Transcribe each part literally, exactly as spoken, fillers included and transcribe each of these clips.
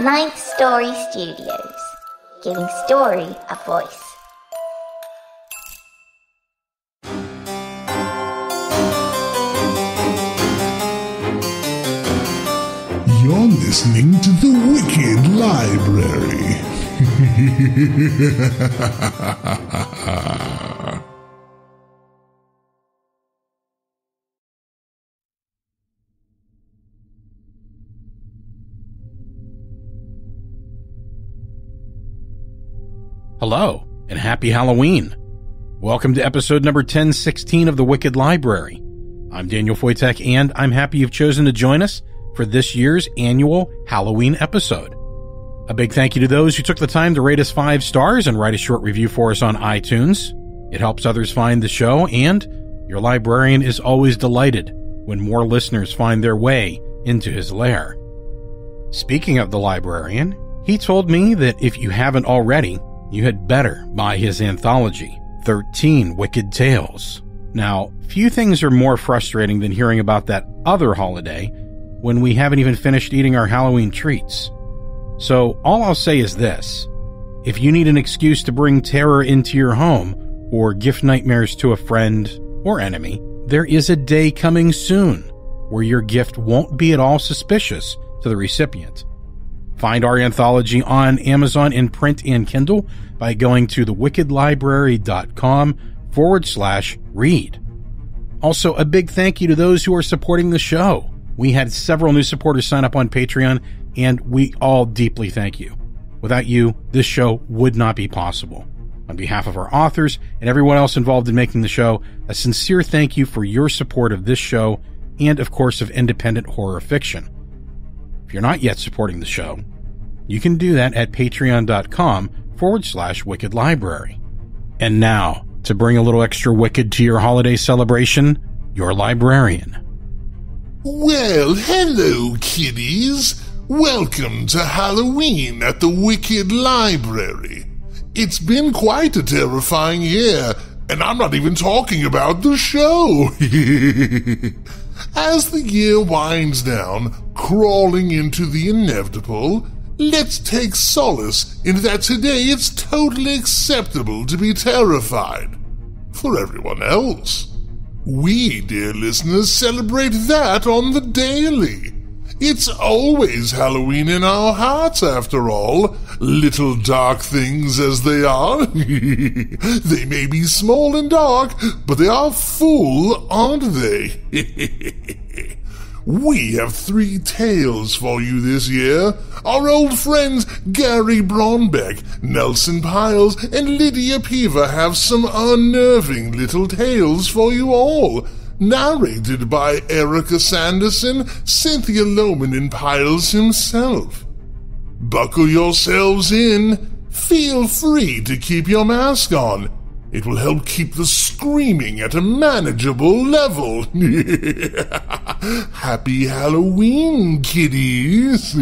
Ninth Story Studios, giving story a voice. You're listening to the Wicked Library. Hello, and happy Halloween. Welcome to episode number ten sixteen of the Wicked Library. I'm Daniel Foytik, and I'm happy you've chosen to join us for this year's annual Halloween episode. A big thank you to those who took the time to rate us five stars and write a short review for us on iTunes. It helps others find the show, and your librarian is always delighted when more listeners find their way into his lair. Speaking of the librarian, he told me that if you haven't already, you had better buy his anthology, thirteen Wicked Tales. Now, few things are more frustrating than hearing about that other holiday when we haven't even finished eating our Halloween treats. So all I'll say is this: if you need an excuse to bring terror into your home or gift nightmares to a friend or enemy, there is a day coming soon where your gift won't be at all suspicious to the recipient. Find our anthology on Amazon in print and Kindle by going to thewickedlibrary.com forward slash read. Also, a big thank you to those who are supporting the show. We had several new supporters sign up on Patreon, and we all deeply thank you. Without you, this show would not be possible. On behalf of our authors and everyone else involved in making the show, a sincere thank you for your support of this show and, of course, of independent horror fiction. If you're not yet supporting the show, you can do that at patreon.com forward slash wicked library. And now, to bring a little extra wicked to your holiday celebration, your librarian. Well, hello, kiddies. Welcome to Halloween at the Wicked Library. It's been quite a terrifying year, and I'm not even talking about the show. As the year winds down, crawling into the inevitable, let's take solace in that today it's totally acceptable to be terrified. For everyone else. We, dear listeners, celebrate that on the daily. It's always Halloween in our hearts, after all. Little dark things as they are. They may be small and dark, but they are full, aren't they? We have three tales for you this year. Our old friends Gary Braunbeck, Nelson Pyles, and Lydia Peever have some unnerving little tales for you all, narrated by Erika Sanderson, Cynthia Lowman, and Pyles himself. Buckle yourselves in. Feel free to keep your mask on. It will help keep the screaming at a manageable level. Happy Halloween, kiddies.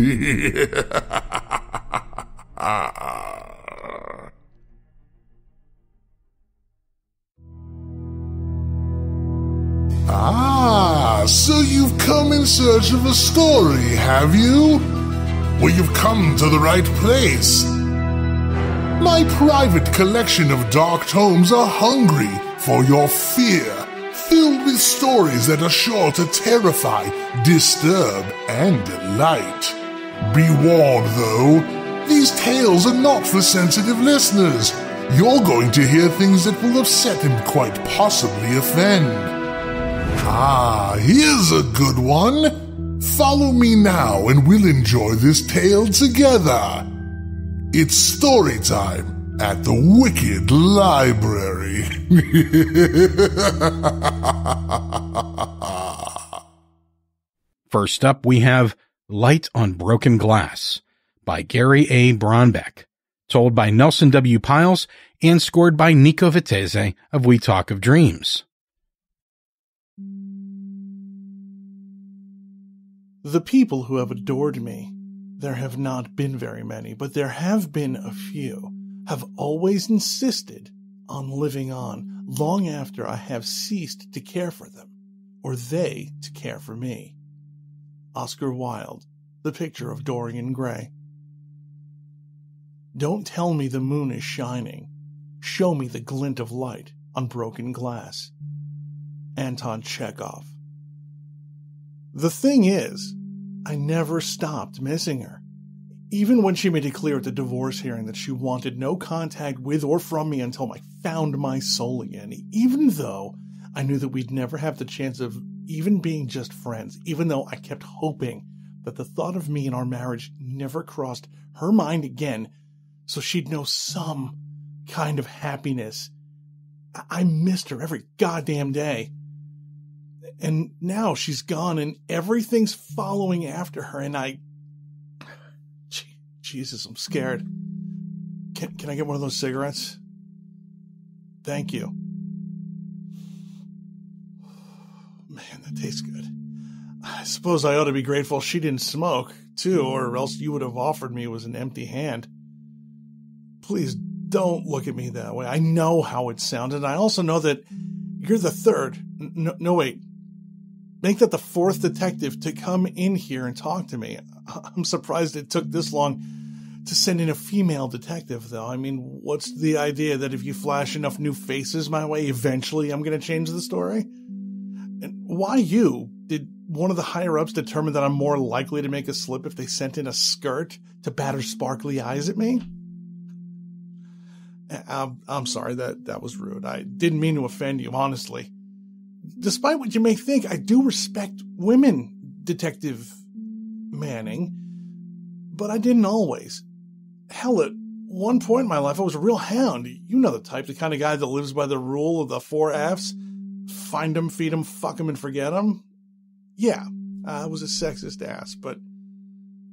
Ah, so you've come in search of a story, have you? Well, you've come to the right place. My private collection of dark tomes are hungry for your fear, filled with stories that are sure to terrify, disturb, and delight. Be warned, though, these tales are not for sensitive listeners. You're going to hear things that will upset and quite possibly offend. Ah, here's a good one. Follow me now and we'll enjoy this tale together. It's story time at the Wicked Library. First up, we have Light on Broken Glass by Gary A. Braunbeck, told by Nelson W. Pyles and scored by Nico Vettese of We Talk of Dreams. The people who have adored me, there have not been very many, but there have been a few, have always insisted on living on long after I have ceased to care for them, or they to care for me. Oscar Wilde, The Picture of Dorian Gray, Don't tell me the moon is shining. Show me the glint of light on broken glass. Anton Chekhov. The thing is, I never stopped missing her. Even when she made it clear at the divorce hearing that she wanted no contact with or from me until I found my soul again, even though I knew that we'd never have the chance of even being just friends, even though I kept hoping that the thought of me and our marriage never crossed her mind again, so she'd know some kind of happiness. I, I missed her every goddamn day. And now she's gone and everything's following after her, and I... Jesus, I'm scared. Can, can I get one of those cigarettes? Thank you. Man, that tastes good. I suppose I ought to be grateful she didn't smoke, too, or else you would have offered me was an empty hand. Please don't look at me that way. I know how it sounded, and I also know that you're the third. No, no wait. Make that the fourth detective to come in here and talk to me. I'm surprised it took this long to send in a female detective, though. I mean, what's the idea that if you flash enough new faces my way, eventually I'm going to change the story? And why you? Did one of the higher-ups determine that I'm more likely to make a slip if they sent in a skirt to batter sparkly eyes at me? I'm, I'm sorry, that, that was rude. I didn't mean to offend you, honestly. Despite what you may think, I do respect women, Detective Manning, but I didn't always. Hell, at one point in my life, I was a real hound. You know the type, the kind of guy that lives by the rule of the four F's. Find 'em, feed 'em, fuck 'em, and forget 'em. Yeah, I was a sexist ass, but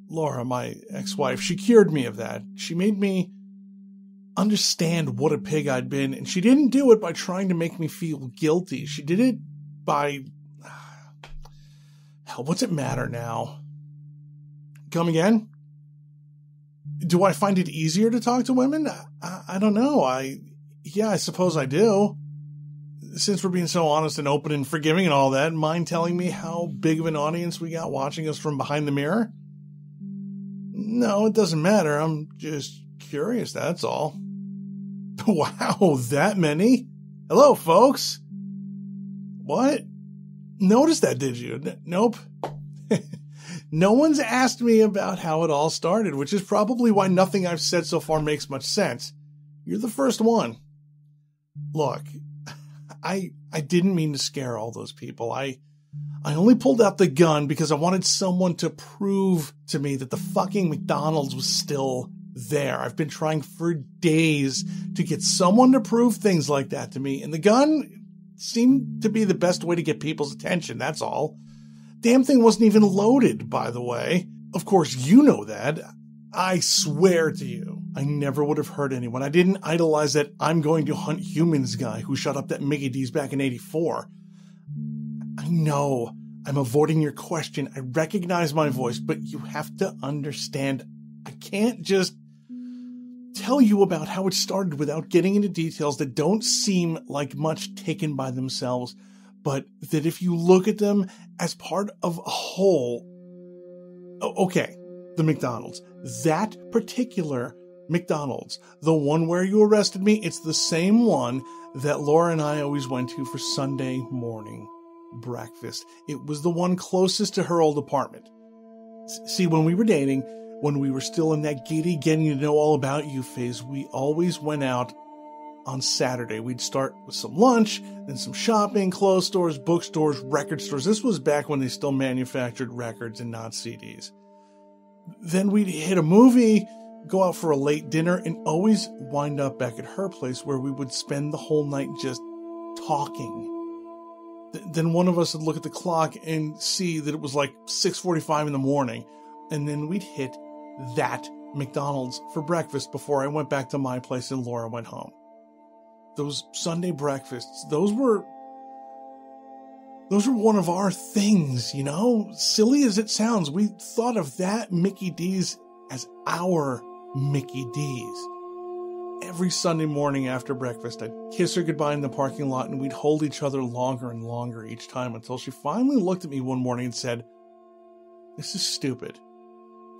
Laura, my ex-wife, she cured me of that. She made me understand what a pig I'd been, and she didn't do it by trying to make me feel guilty. She did it by... Hell, what's it matter now? Come again? Do I find it easier to talk to women? I, I don't know. I... Yeah, I suppose I do. Since we're being so honest and open and forgiving and all that, mind telling me how big of an audience we got watching us from behind the mirror? No, it doesn't matter. I'm just curious, that's all. Wow, that many? Hello, folks. What? Notice that, did you? N- nope. No one's asked me about how it all started, which is probably why nothing I've said so far makes much sense. You're the first one. Look, I I didn't mean to scare all those people. I I only pulled out the gun because I wanted someone to prove to me that the fucking McDonald's was still there. I've been trying for days to get someone to prove things like that to me, and the gun seemed to be the best way to get people's attention, that's all. Damn thing wasn't even loaded, by the way. Of course, you know that. I swear to you, I never would have hurt anyone. I didn't idolize that I'm going to hunt humans guy who shot up that Mickey D's back in eighty-four. I know I'm avoiding your question. I recognize my voice, but you have to understand I can't just tell you about how it started without getting into details that don't seem like much taken by themselves, but that if you look at them as part of a whole... Okay, the McDonald's. That particular McDonald's, the one where you arrested me, it's the same one that Laura and I always went to for Sunday morning breakfast. It was the one closest to her old apartment. See, when we were dating... When we were still in that giddy getting to know all about you phase, we always went out on Saturday. We'd start with some lunch, then some shopping, clothes stores, bookstores, record stores. This was back when they still manufactured records and not C Ds. Then we'd hit a movie, go out for a late dinner, and always wind up back at her place where we would spend the whole night just talking. Th- then one of us would look at the clock and see that it was like six forty-five in the morning, and then we'd hit that McDonald's for breakfast before I went back to my place and Laura went home. Those Sunday breakfasts, those were... Those were one of our things, you know? Silly as it sounds, we thought of that Mickey D's as our Mickey D's. Every Sunday morning after breakfast, I'd kiss her goodbye in the parking lot and we'd hold each other longer and longer each time until she finally looked at me one morning and said, "This is stupid.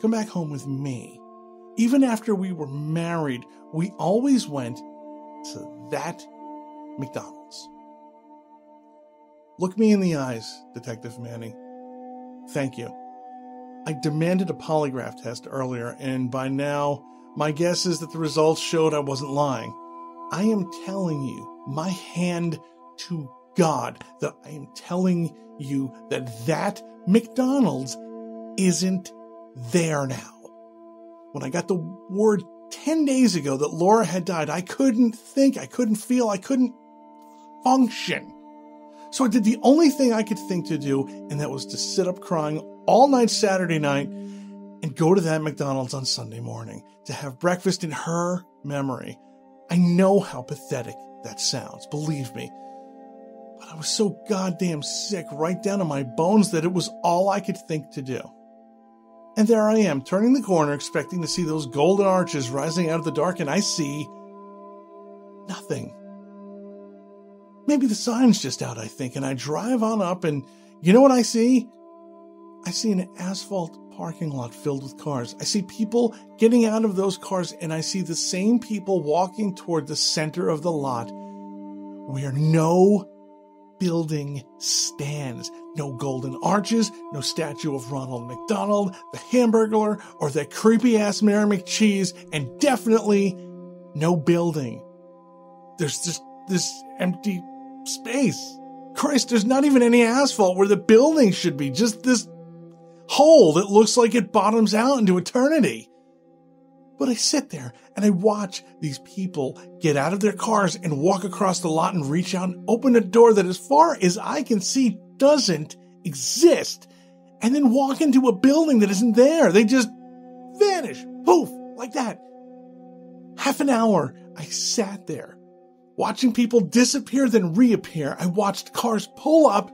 Come back home with me. Even after we were married, we always went to that McDonald's. Look me in the eyes, Detective Manning. Thank you. I demanded a polygraph test earlier, and by now, my guess is that the results showed I wasn't lying. I am telling you, my hand to God, that I am telling you that that McDonald's isn't there now. When I got the word ten days ago that Laura had died, I couldn't think, I couldn't feel, I couldn't function. So I did the only thing I could think to do, and that was to sit up crying all night Saturday night and go to that McDonald's on Sunday morning to have breakfast in her memory. I know how pathetic that sounds, believe me. But I was so goddamn sick right down to my bones that it was all I could think to do. And there I am, turning the corner, expecting to see those golden arches rising out of the dark, and I see nothing. Maybe the sign's just out, I think, and I drive on up, and you know what I see? I see an asphalt parking lot filled with cars. I see people getting out of those cars, and I see the same people walking toward the center of the lot where no building stands. No golden arches, no statue of Ronald McDonald, the Hamburglar, or that creepy-ass Mary McCheese, and definitely no building. There's just this empty space. Christ, there's not even any asphalt where the building should be. Just this hole that looks like it bottoms out into eternity. But I sit there and I watch these people get out of their cars and walk across the lot and reach out and open a door that, as far as I can see, doesn't exist. And then walk into a building that isn't there. They just vanish. Poof. Like that. Half an hour I sat there, watching people disappear, then reappear. I watched cars pull up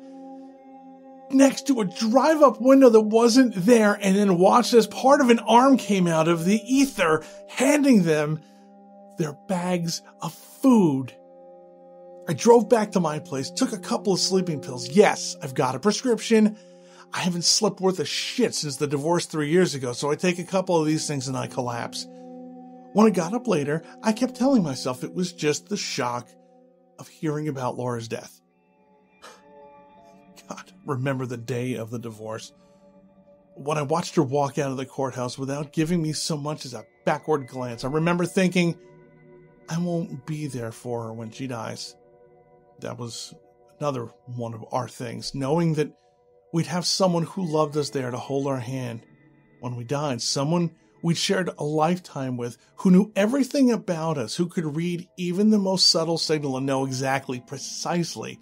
next to a drive-up window that wasn't there, and then watched as part of an arm came out of the ether, handing them their bags of food. I drove back to my place, took a couple of sleeping pills. Yes, I've got a prescription. I haven't slept worth a shit since the divorce three years ago, so I take a couple of these things and I collapse. When I got up later, I kept telling myself it was just the shock of hearing about Laura's death. God, remember the day of the divorce. When I watched her walk out of the courthouse without giving me so much as a backward glance, I remember thinking, I won't be there for her when she dies. That was another one of our things, knowing that we'd have someone who loved us there to hold our hand when we died, someone we'd shared a lifetime with, who knew everything about us, who could read even the most subtle signal and know exactly, precisely,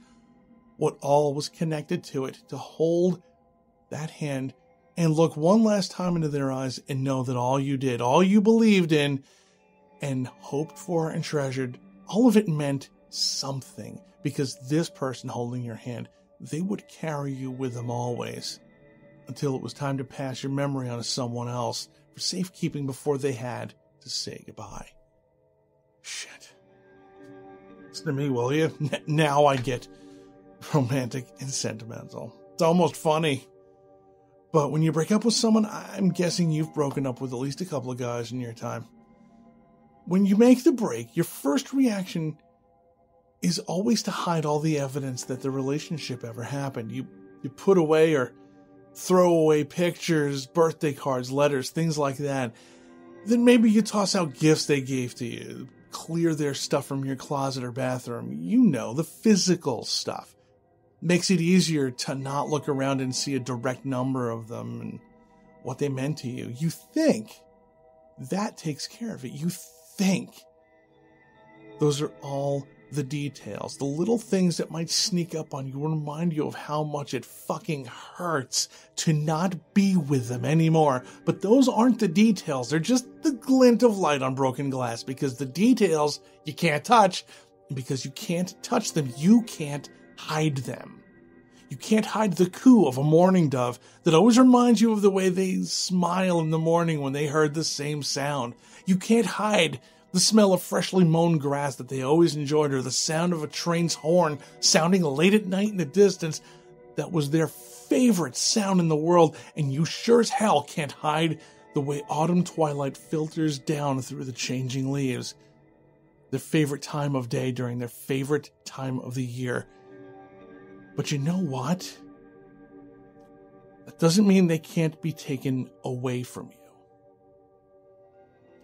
what all was connected to it, to hold that hand and look one last time into their eyes and know that all you did, all you believed in and hoped for and treasured, all of it meant something, because this person holding your hand, they would carry you with them always, until it was time to pass your memory on to someone else, for safekeeping before they had to say goodbye. Shit. Listen to me, will you? N- now I get romantic and sentimental. It's almost funny. But when you break up with someone, I'm guessing you've broken up with at least a couple of guys in your time. When you make the break, your first reaction is always to hide all the evidence that the relationship ever happened. You, you put away or throw away pictures, birthday cards, letters, things like that. Then maybe you toss out gifts they gave to you, clear their stuff from your closet or bathroom. You know, the physical stuff. Makes it easier to not look around and see a direct number of them and what they meant to you. You think that takes care of it. You think. Those are all the details, the little things that might sneak up on you, remind you of how much it fucking hurts to not be with them anymore. But those aren't the details. They're just the glint of light on broken glass, because the details you can't touch, and because you can't touch them, you can't hide them. You can't hide the coo of a mourning dove that always reminds you of the way they smile in the morning when they heard the same sound. You can't hide the smell of freshly mown grass that they always enjoyed, or the sound of a train's horn sounding late at night in the distance that was their favorite sound in the world, and you sure as hell can't hide the way autumn twilight filters down through the changing leaves, their favorite time of day during their favorite time of the year. But you know what? That doesn't mean they can't be taken away from you.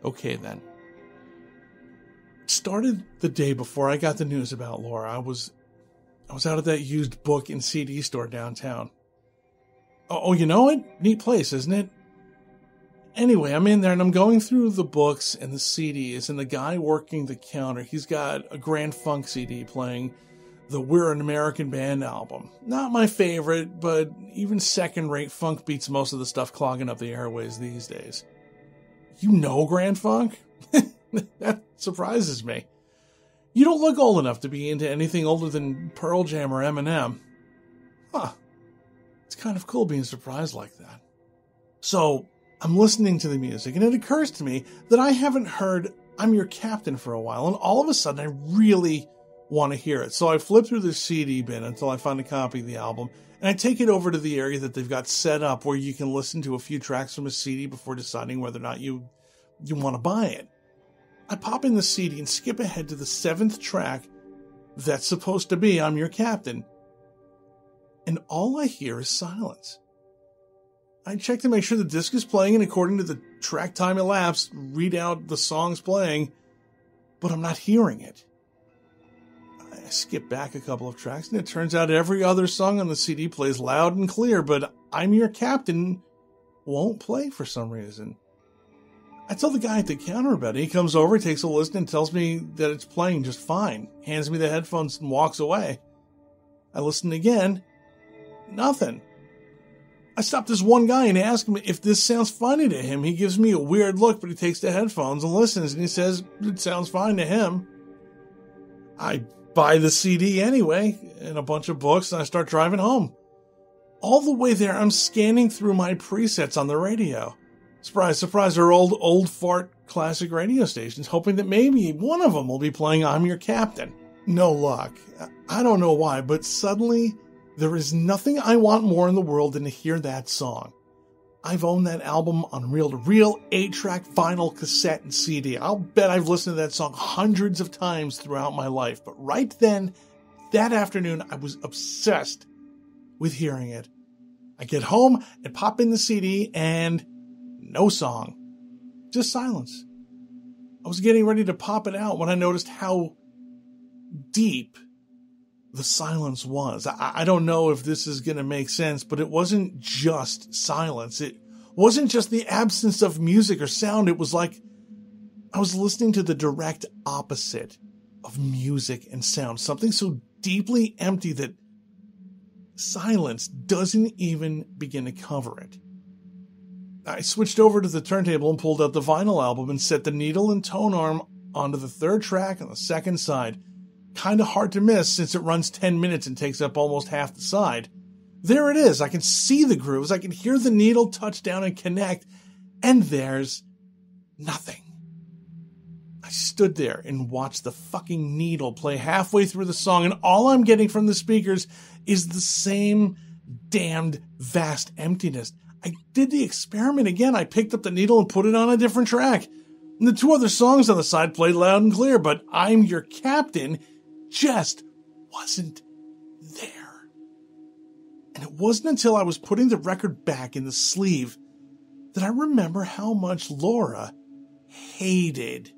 Okay, then. It started the day before I got the news about Laura. I was I was out at that used book and C D store downtown. Oh, you know it? Neat place, isn't it? Anyway, I'm in there and I'm going through the books and the C Ds, and the guy working the counter, he's got a Grand Funk C D playing the We're an American Band album. Not my favorite, but even second-rate funk beats most of the stuff clogging up the airways these days. You know Grand Funk? That surprises me. You don't look old enough to be into anything older than Pearl Jam or Eminem. Huh. It's kind of cool being surprised like that. So, I'm listening to the music, and it occurs to me that I haven't heard I'm Your Captain for a while, and all of a sudden I really want to hear it. So I flip through the C D bin until I find a copy of the album, and I take it over to the area that they've got set up where you can listen to a few tracks from a C D before deciding whether or not you, you want to buy it. I pop in the C D and skip ahead to the seventh track that's supposed to be I'm Your Captain, and all I hear is silence. I check to make sure the disc is playing, and according to the track time elapsed, read out the songs playing, but I'm not hearing it. I skip back a couple of tracks, and it turns out every other song on the C D plays loud and clear, but I'm Your Captain won't play for some reason. I tell the guy at the counter about it. He comes over, takes a listen, and tells me that it's playing just fine, hands me the headphones, and walks away. I listen again. Nothing. I stop this one guy and ask him if this sounds funny to him. He gives me a weird look, but he takes the headphones and listens, and he says it sounds fine to him. I buy the C D anyway, and a bunch of books, and I start driving home. All the way there, I'm scanning through my presets on the radio. Surprise, surprise, they're old, old fart classic radio stations, hoping that maybe one of them will be playing I'm Your Captain. No luck. I don't know why, but suddenly, there is nothing I want more in the world than to hear that song. I've owned that album on reel-to-reel, eight-track, vinyl, cassette, and C D. I'll bet I've listened to that song hundreds of times throughout my life. But right then, that afternoon, I was obsessed with hearing it. I get home and pop in the C D, and no song. Just silence. I was getting ready to pop it out when I noticed how deep the silence was. I, I don't know if this is going to make sense, but it wasn't just silence. It wasn't just the absence of music or sound. It was like I was listening to the direct opposite of music and sound. Something so deeply empty that silence doesn't even begin to cover it. I switched over to the turntable and pulled out the vinyl album and set the needle and tone arm onto the third track on the second side. Kind of hard to miss since it runs ten minutes and takes up almost half the side. There it is. I can see the grooves. I can hear the needle touch down and connect. And there's nothing. I stood there and watched the fucking needle play halfway through the song, and all I'm getting from the speakers is the same damned vast emptiness. I did the experiment again. I picked up the needle and put it on a different track. And the two other songs on the side played loud and clear, but I'm Your Captain just wasn't there. And it wasn't until I was putting the record back in the sleeve that I remember how much Laura hated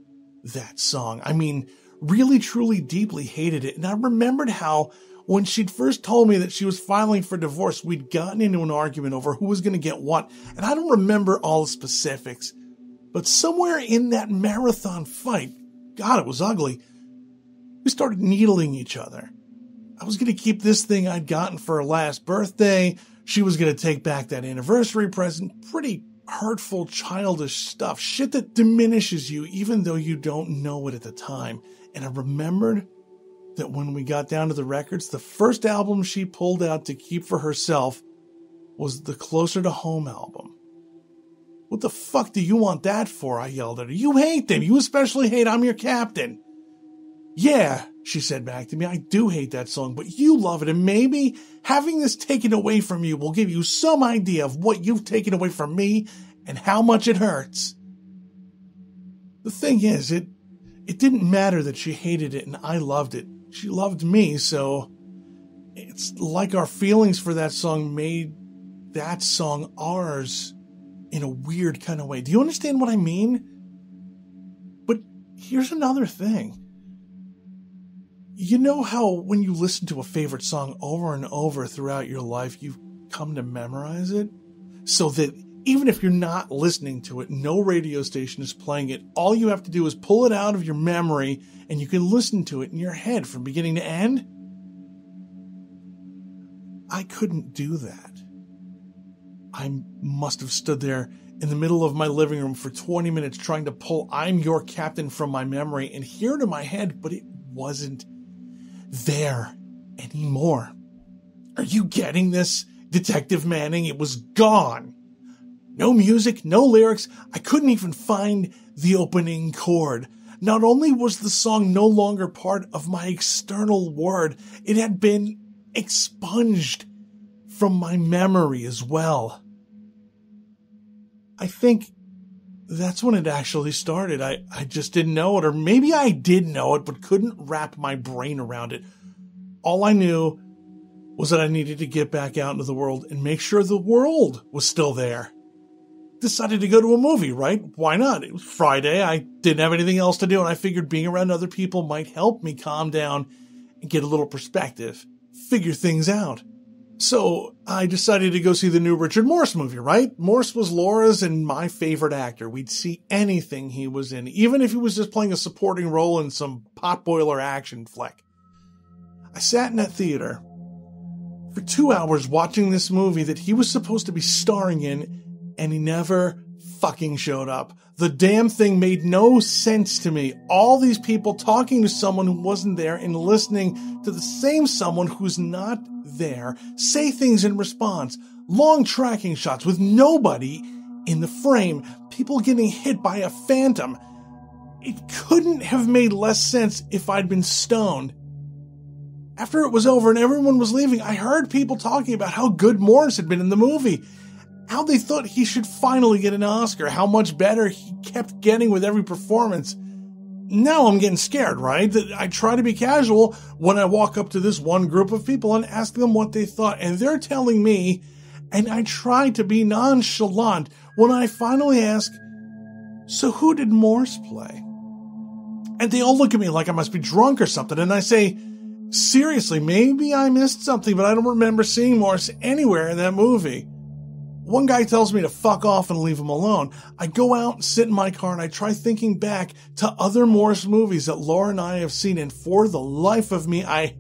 that song. I mean, really, truly, deeply hated it. And I remembered how when she'd first told me that she was filing for divorce, we'd gotten into an argument over who was going to get what. And I don't remember all the specifics, but somewhere in that marathon fight, God, it was ugly, we started needling each other. I was going to keep this thing I'd gotten for her last birthday. She was going to take back that anniversary present. Pretty hurtful, childish stuff. Shit that diminishes you even though you don't know it at the time. And I remembered that when we got down to the records, the first album she pulled out to keep for herself was the Closer to Home album. What the fuck do you want that for? I yelled at her. You hate them. You especially hate I'm Your Captain. Yeah, she said back to me, I do hate that song, but you love it, and maybe having this taken away from you will give you some idea of what you've taken away from me and how much it hurts. The thing is, it, it didn't matter that she hated it and I loved it. She loved me, so it's like our feelings for that song made that song ours in a weird kind of way. Do you understand what I mean? But here's another thing. You know how when you listen to a favorite song over and over throughout your life, you've come to memorize it? So that even if you're not listening to it, no radio station is playing it, all you have to do is pull it out of your memory and you can listen to it in your head from beginning to end? I couldn't do that. I must have stood there in the middle of my living room for twenty minutes trying to pull I'm Your Captain from my memory and hear it in my head, but it wasn't there anymore. Are you getting this, Detective Manning? It was gone. No music, no lyrics. I couldn't even find the opening chord. Not only was the song no longer part of my external world, it had been expunged from my memory as well. I think that's when it actually started. I, I just didn't know it, or maybe I did know it, but couldn't wrap my brain around it. All I knew was that I needed to get back out into the world and make sure the world was still there. Decided to go to a movie, right? Why not? It was Friday. I didn't have anything else to do, and I figured being around other people might help me calm down and get a little perspective, figure things out. So I decided to go see the new Richard Morse movie, right? Morse was Laura's and my favorite actor. We'd see anything he was in, even if he was just playing a supporting role in some potboiler action flick. I sat in that theater for two hours watching this movie that he was supposed to be starring in, and he never fucking showed up. The damn thing made no sense to me. All these people talking to someone who wasn't there and listening to the same someone who's not there say things in response. Long tracking shots with nobody in the frame. People getting hit by a phantom. It couldn't have made less sense if I'd been stoned. After it was over and everyone was leaving, I heard people talking about how good Morris had been in the movie. How they thought he should finally get an Oscar, how much better he kept getting with every performance. Now I'm getting scared, right? I try to be casual when I walk up to this one group of people and ask them what they thought, and they're telling me, and I try to be nonchalant when I finally ask, so who did Morse play? And they all look at me like I must be drunk or something, and I say, seriously, maybe I missed something, but I don't remember seeing Morse anywhere in that movie. One guy tells me to fuck off and leave him alone. I go out, sit in my car, and I try thinking back to other Morse movies that Laura and I have seen, and for the life of me, I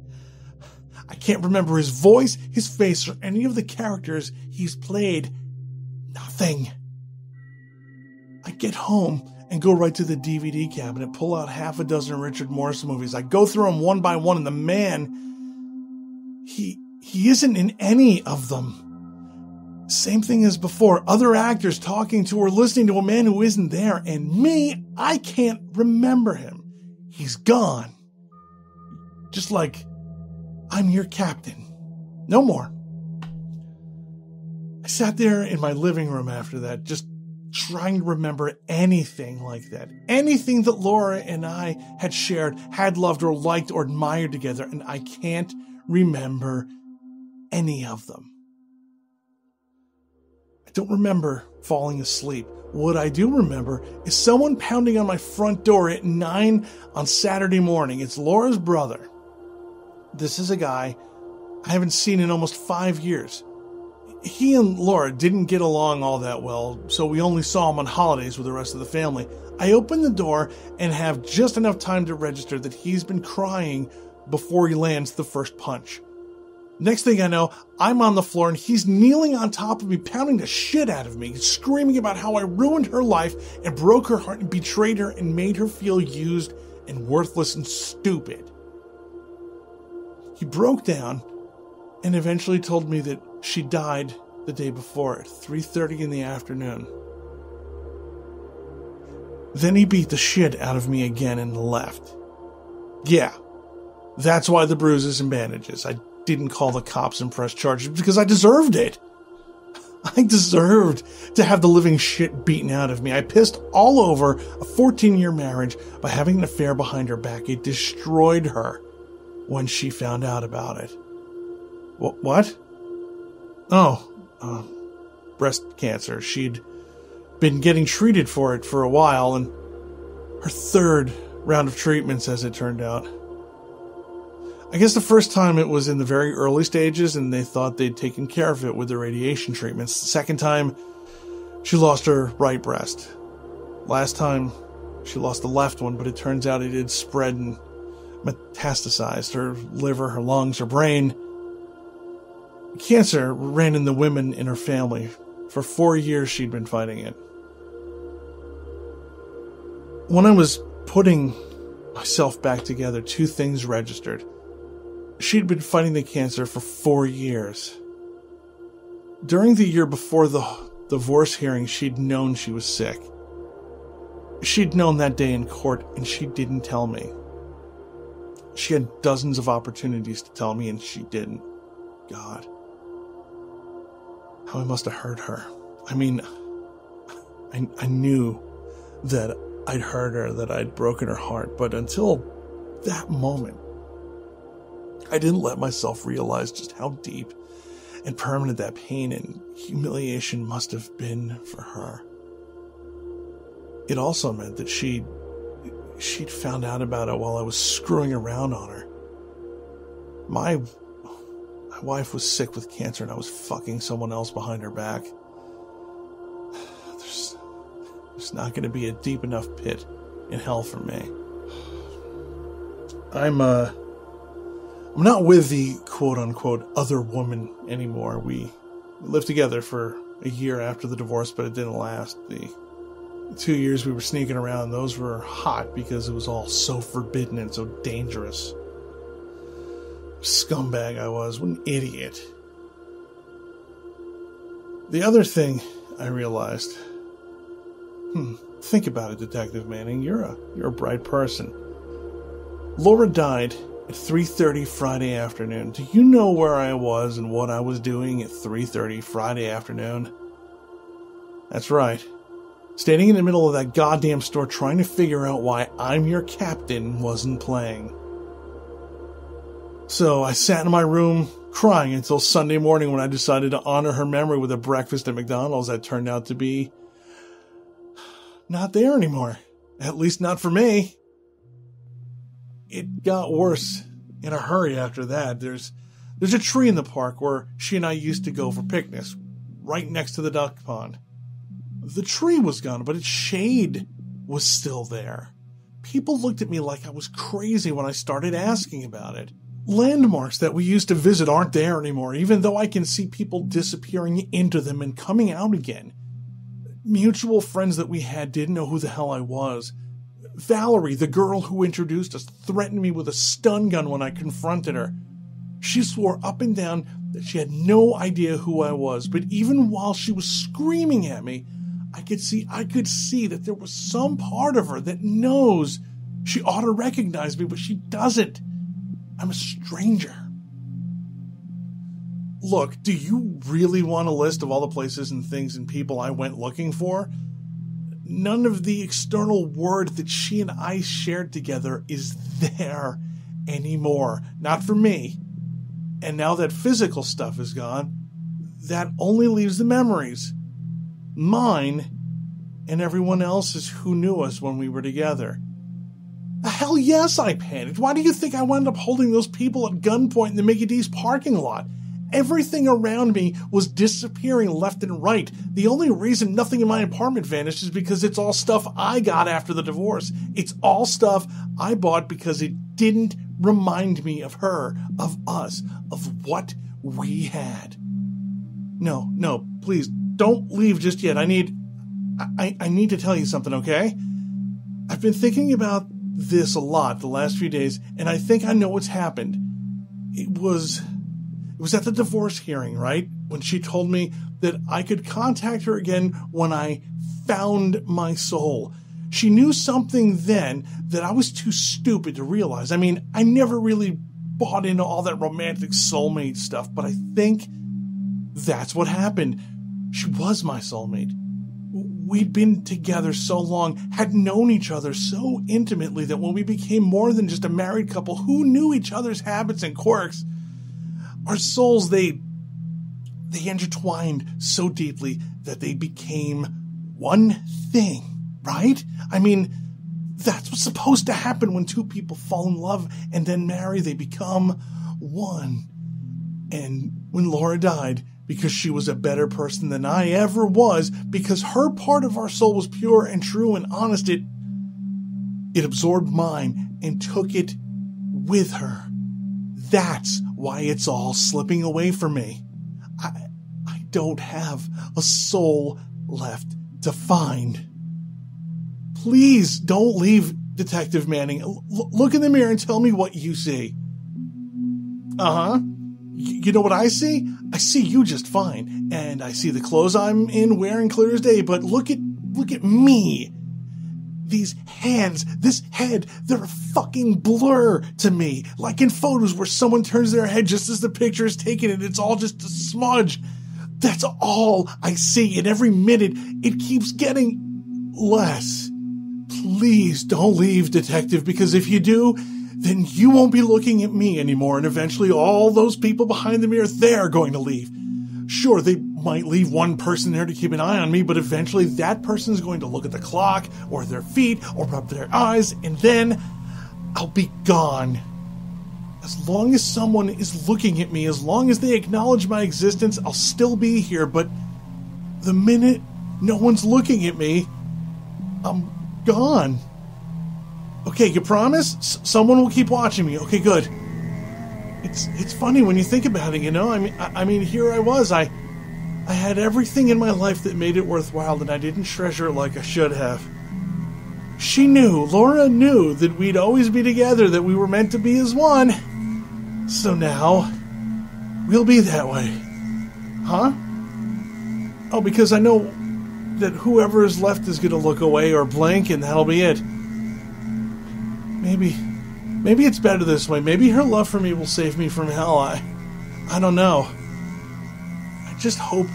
I can't remember his voice, his face, or any of the characters he's played. Nothing. I get home and go right to the D V D cabinet, pull out half a dozen Richard Morse movies. I go through them one by one, and the man, he he isn't in any of them. Same thing as before, other actors talking to or listening to a man who isn't there, and me, I can't remember him. He's gone. Just like, I'm your captain. No more. I sat there in my living room after that, just trying to remember anything like that. Anything that Laura and I had shared, had loved or liked or admired together, and I can't remember any of them. Don't remember falling asleep. What I do remember is someone pounding on my front door at nine on Saturday morning. It's Laura's brother. This is a guy I haven't seen in almost five years. He and Laura didn't get along all that well, so we only saw him on holidays with the rest of the family. I open the door and have just enough time to register that he's been crying before he lands the first punch. Next thing I know, I'm on the floor and he's kneeling on top of me, pounding the shit out of me, screaming about how I ruined her life and broke her heart and betrayed her and made her feel used and worthless and stupid. He broke down and eventually told me that she died the day before at three thirty in the afternoon. Then he beat the shit out of me again and left. Yeah, that's why the bruises and bandages. I didn't call the cops and press charges because I deserved it. I deserved to have the living shit beaten out of me. I pissed all over a fourteen-year marriage by having an affair behind her back. It destroyed her when she found out about it. Wh- what? Oh, uh, breast cancer. She'd been getting treated for it for a while, and her third round of treatments, as it turned out. I guess the first time it was in the very early stages and they thought they'd taken care of it with the radiation treatments. The second time, she lost her right breast. Last time, she lost the left one, but it turns out it had spread and metastasized. Her liver, her lungs, her brain. Cancer ran in the women in her family. For four years she'd been fighting it. When I was putting myself back together, two things registered. She'd been fighting the cancer for four years. During the year before the divorce hearing, she'd known she was sick. She'd known that day in court, and she didn't tell me. She had dozens of opportunities to tell me, and she didn't. God. How I must have hurt her. I mean, I, I knew that I'd hurt her, that I'd broken her heart, but until that moment, I didn't let myself realize just how deep and permanent that pain and humiliation must have been for her. It also meant that she, she'd found out about it while I was screwing around on her. My, my wife was sick with cancer and I was fucking someone else behind her back. There's, there's not going to be a deep enough pit in hell for me. I'm, uh... I'm not with the quote-unquote other woman anymore. We lived together for a year after the divorce, but it didn't last. The two years we were sneaking around, those were hot because it was all so forbidden and so dangerous. Scumbag I was. What an idiot. The other thing I realized... Hmm. Think about it, Detective Manning. You're a, you're a bright person. Laura died... at three thirty Friday afternoon. Do you know where I was and what I was doing at three thirty Friday afternoon? That's right. Standing in the middle of that goddamn store trying to figure out why I'm Your Captain wasn't playing. So I sat in my room crying until Sunday morning when I decided to honor her memory with a breakfast at McDonald's that turned out to be... not there anymore. At least not for me. It got worse in a hurry after that. There's there's a tree in the park where she and I used to go for picnics, right next to the duck pond. The tree was gone, but its shade was still there. People looked at me like I was crazy when I started asking about it. Landmarks that we used to visit aren't there anymore, even though I can see people disappearing into them and coming out again. Mutual friends that we had didn't know who the hell I was. Valerie, the girl who introduced us, threatened me with a stun gun when I confronted her. She swore up and down that she had no idea who I was, but even while she was screaming at me, I could see I could see that there was some part of her that knows she ought to recognize me, but she doesn't. I'm a stranger. Look, do you really want a list of all the places and things and people I went looking for? None of the external word that she and I shared together is there anymore. Not for me. And now that physical stuff is gone, that only leaves the memories. Mine and everyone else's who knew us when we were together. Hell yes, I panicked. Why do you think I wound up holding those people at gunpoint in the Mickey D's parking lot? Everything around me was disappearing left and right. The only reason nothing in my apartment vanished is because it's all stuff I got after the divorce. It's all stuff I bought because it didn't remind me of her, of us, of what we had. No, no, please, don't leave just yet. I need... I, I need to tell you something, okay? I've been thinking about this a lot the last few days, and I think I know what's happened. It was... It was at the divorce hearing, right? When she told me that I could contact her again when I found my soul. She knew something then that I was too stupid to realize. I mean, I never really bought into all that romantic soulmate stuff, but I think that's what happened. She was my soulmate. We'd been together so long, had known each other so intimately that when we became more than just a married couple who knew each other's habits and quirks, our souls, they, they intertwined so deeply that they became one thing, right? I mean, that's what's supposed to happen when two people fall in love and then marry. They become one. And when Laura died, because she was a better person than I ever was, because her part of our soul was pure and true and honest, it, it absorbed mine and took it with her. That's why it's all slipping away from me. I, I don't have a soul left to find. Please don't leave, Detective Manning. L- look in the mirror and tell me what you see. Uh-huh. You know what I see? I see you just fine, and I see the clothes I'm in wearing clear as day, but look at, look at me. These hands, this head, they're a fucking blur to me, like in photos where someone turns their head just as the picture is taken and it's all just a smudge. That's all I see, and every minute it keeps getting less. Please don't leave, Detective, because if you do, then you won't be looking at me anymore, and eventually all those people behind the mirror, they're going to leave. Sure, they might leave one person there to keep an eye on me, but eventually that person's going to look at the clock, or their feet, or rub their eyes, and then I'll be gone. As long as someone is looking at me, as long as they acknowledge my existence, I'll still be here, but the minute no one's looking at me, I'm gone. Okay, you promise? S- someone will keep watching me. Okay, good. It's it's funny when you think about it, you know? I mean, I, I mean, here I was. I I had everything in my life that made it worthwhile, and I didn't treasure it like I should have. She knew, Laura knew, that we'd always be together, that we were meant to be as one. So now, we'll be that way. Huh? Oh, because I know that whoever is left is going to look away or blink, and that'll be it. Maybe, maybe it's better this way. Maybe her love for me will save me from hell. I, I don't know. I just hope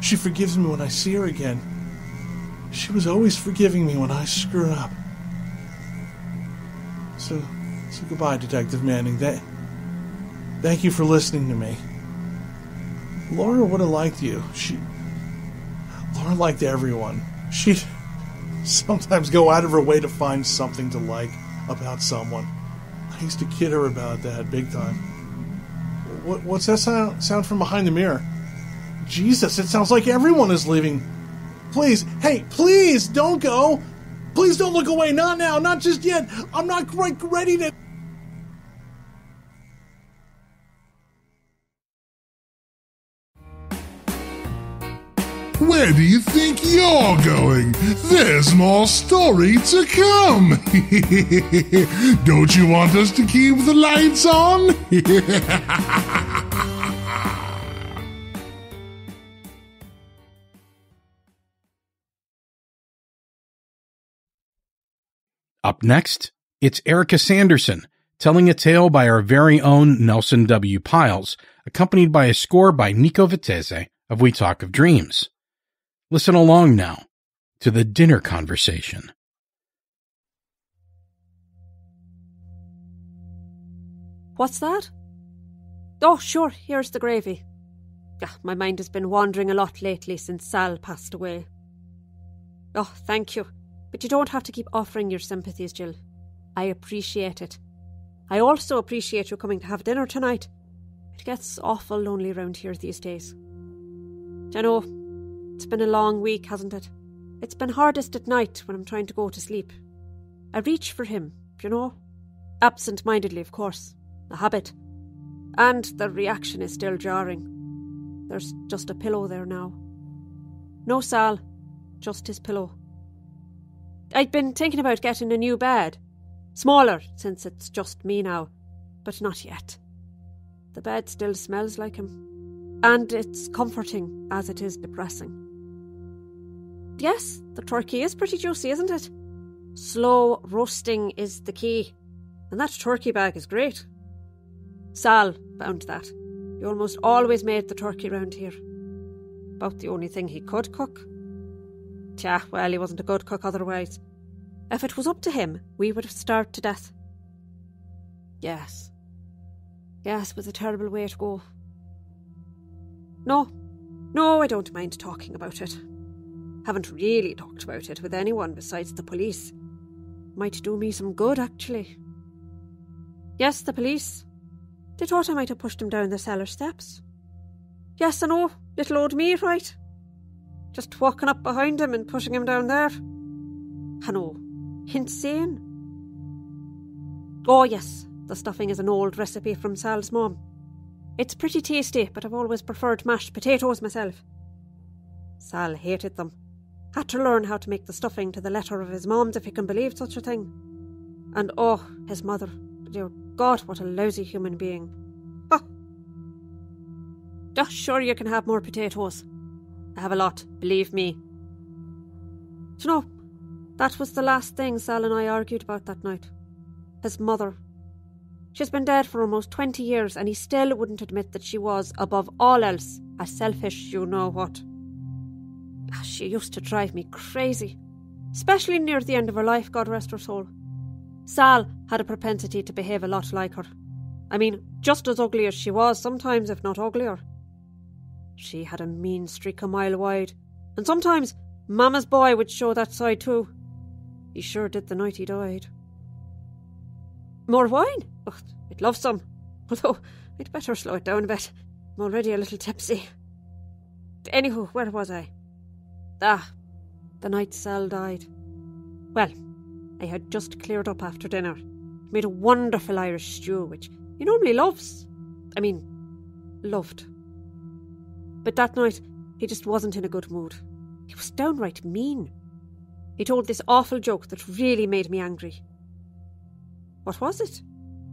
she forgives me when I see her again. She was always forgiving me when I screwed up. So, so goodbye, Detective Manning. That, thank you for listening to me. Laura would have liked you. She, Laura liked everyone. She'd sometimes go out of her way to find something to like about someone. I used to kid her about that big time. What, what's that sound, sound from behind the mirror? Jesus, it sounds like everyone is leaving. Please, hey, please don't go. Please don't look away. Not now, not just yet. I'm not quite ready to... Where do you think you're going? There's more story to come. Don't you want us to keep the lights on? Up next, it's Erika Sanderson, telling a tale by our very own Nelson W. Pyles, accompanied by a score by Nico Vettese of We Talk of Dreams. Listen along now to the dinner conversation. What's that? Oh, sure, here's the gravy. Ah, my mind has been wandering a lot lately since Sal passed away. Oh, thank you. But you don't have to keep offering your sympathies, Jill. I appreciate it. I also appreciate you coming to have dinner tonight. It gets awful lonely round here these days. I know... It's been a long week, hasn't it? It's been hardest at night when I'm trying to go to sleep. I reach for him, you know? Absent-mindedly, of course. A habit. And the reaction is still jarring. There's just a pillow there now. No Sal, just his pillow. I'd been thinking about getting a new bed. Smaller, since it's just me now. But not yet. The bed still smells like him. And it's comforting as it is depressing. Yes, the turkey is pretty juicy, isn't it? Slow roasting is the key. And that turkey bag is great. Sal found that. He almost always made the turkey round here. about the only thing he could cook. Tja, well, he wasn't a good cook otherwise. If it was up to him, we would have starved to death. Yes. Yes, it was a terrible way to go. No. No, I don't mind talking about it. Haven't really talked about it with anyone besides the police. Might do me some good, actually. Yes, the police. They thought I might have pushed him down the cellar steps. Yes, I know. Little old me, right? Just walking up behind him and pushing him down there. I know. Insane. Oh, yes. The stuffing is an old recipe from Sal's mum. It's pretty tasty, but I've always preferred mashed potatoes myself. Sal hated them. Had to learn how to make the stuffing to the letter of his mum's, if you can believe such a thing. And oh, his mother. Dear God, what a lousy human being. Huh. Just sure you can have more potatoes. I have a lot, believe me. Do you know, that was the last thing Sal and I argued about that night. His mother. She's been dead for almost twenty years, and he still wouldn't admit that she was, above all else, a selfish you-know-what. She used to drive me crazy, especially near the end of her life, God rest her soul. Sal had a propensity to behave a lot like her. I mean, just as ugly as she was, sometimes, if not uglier. She had a mean streak a mile wide, and sometimes Mama's boy would show that side too. He sure did the night he died. More wine? Oh, I'd love some, although I'd better slow it down a bit. I'm already a little tipsy. Anywho, where was I? Ah, the night Sal died. Well, I had just cleared up after dinner. Made a wonderful Irish stew, which he normally loves. I mean, loved. But that night, he just wasn't in a good mood. He was downright mean. He told this awful joke that really made me angry. What was it?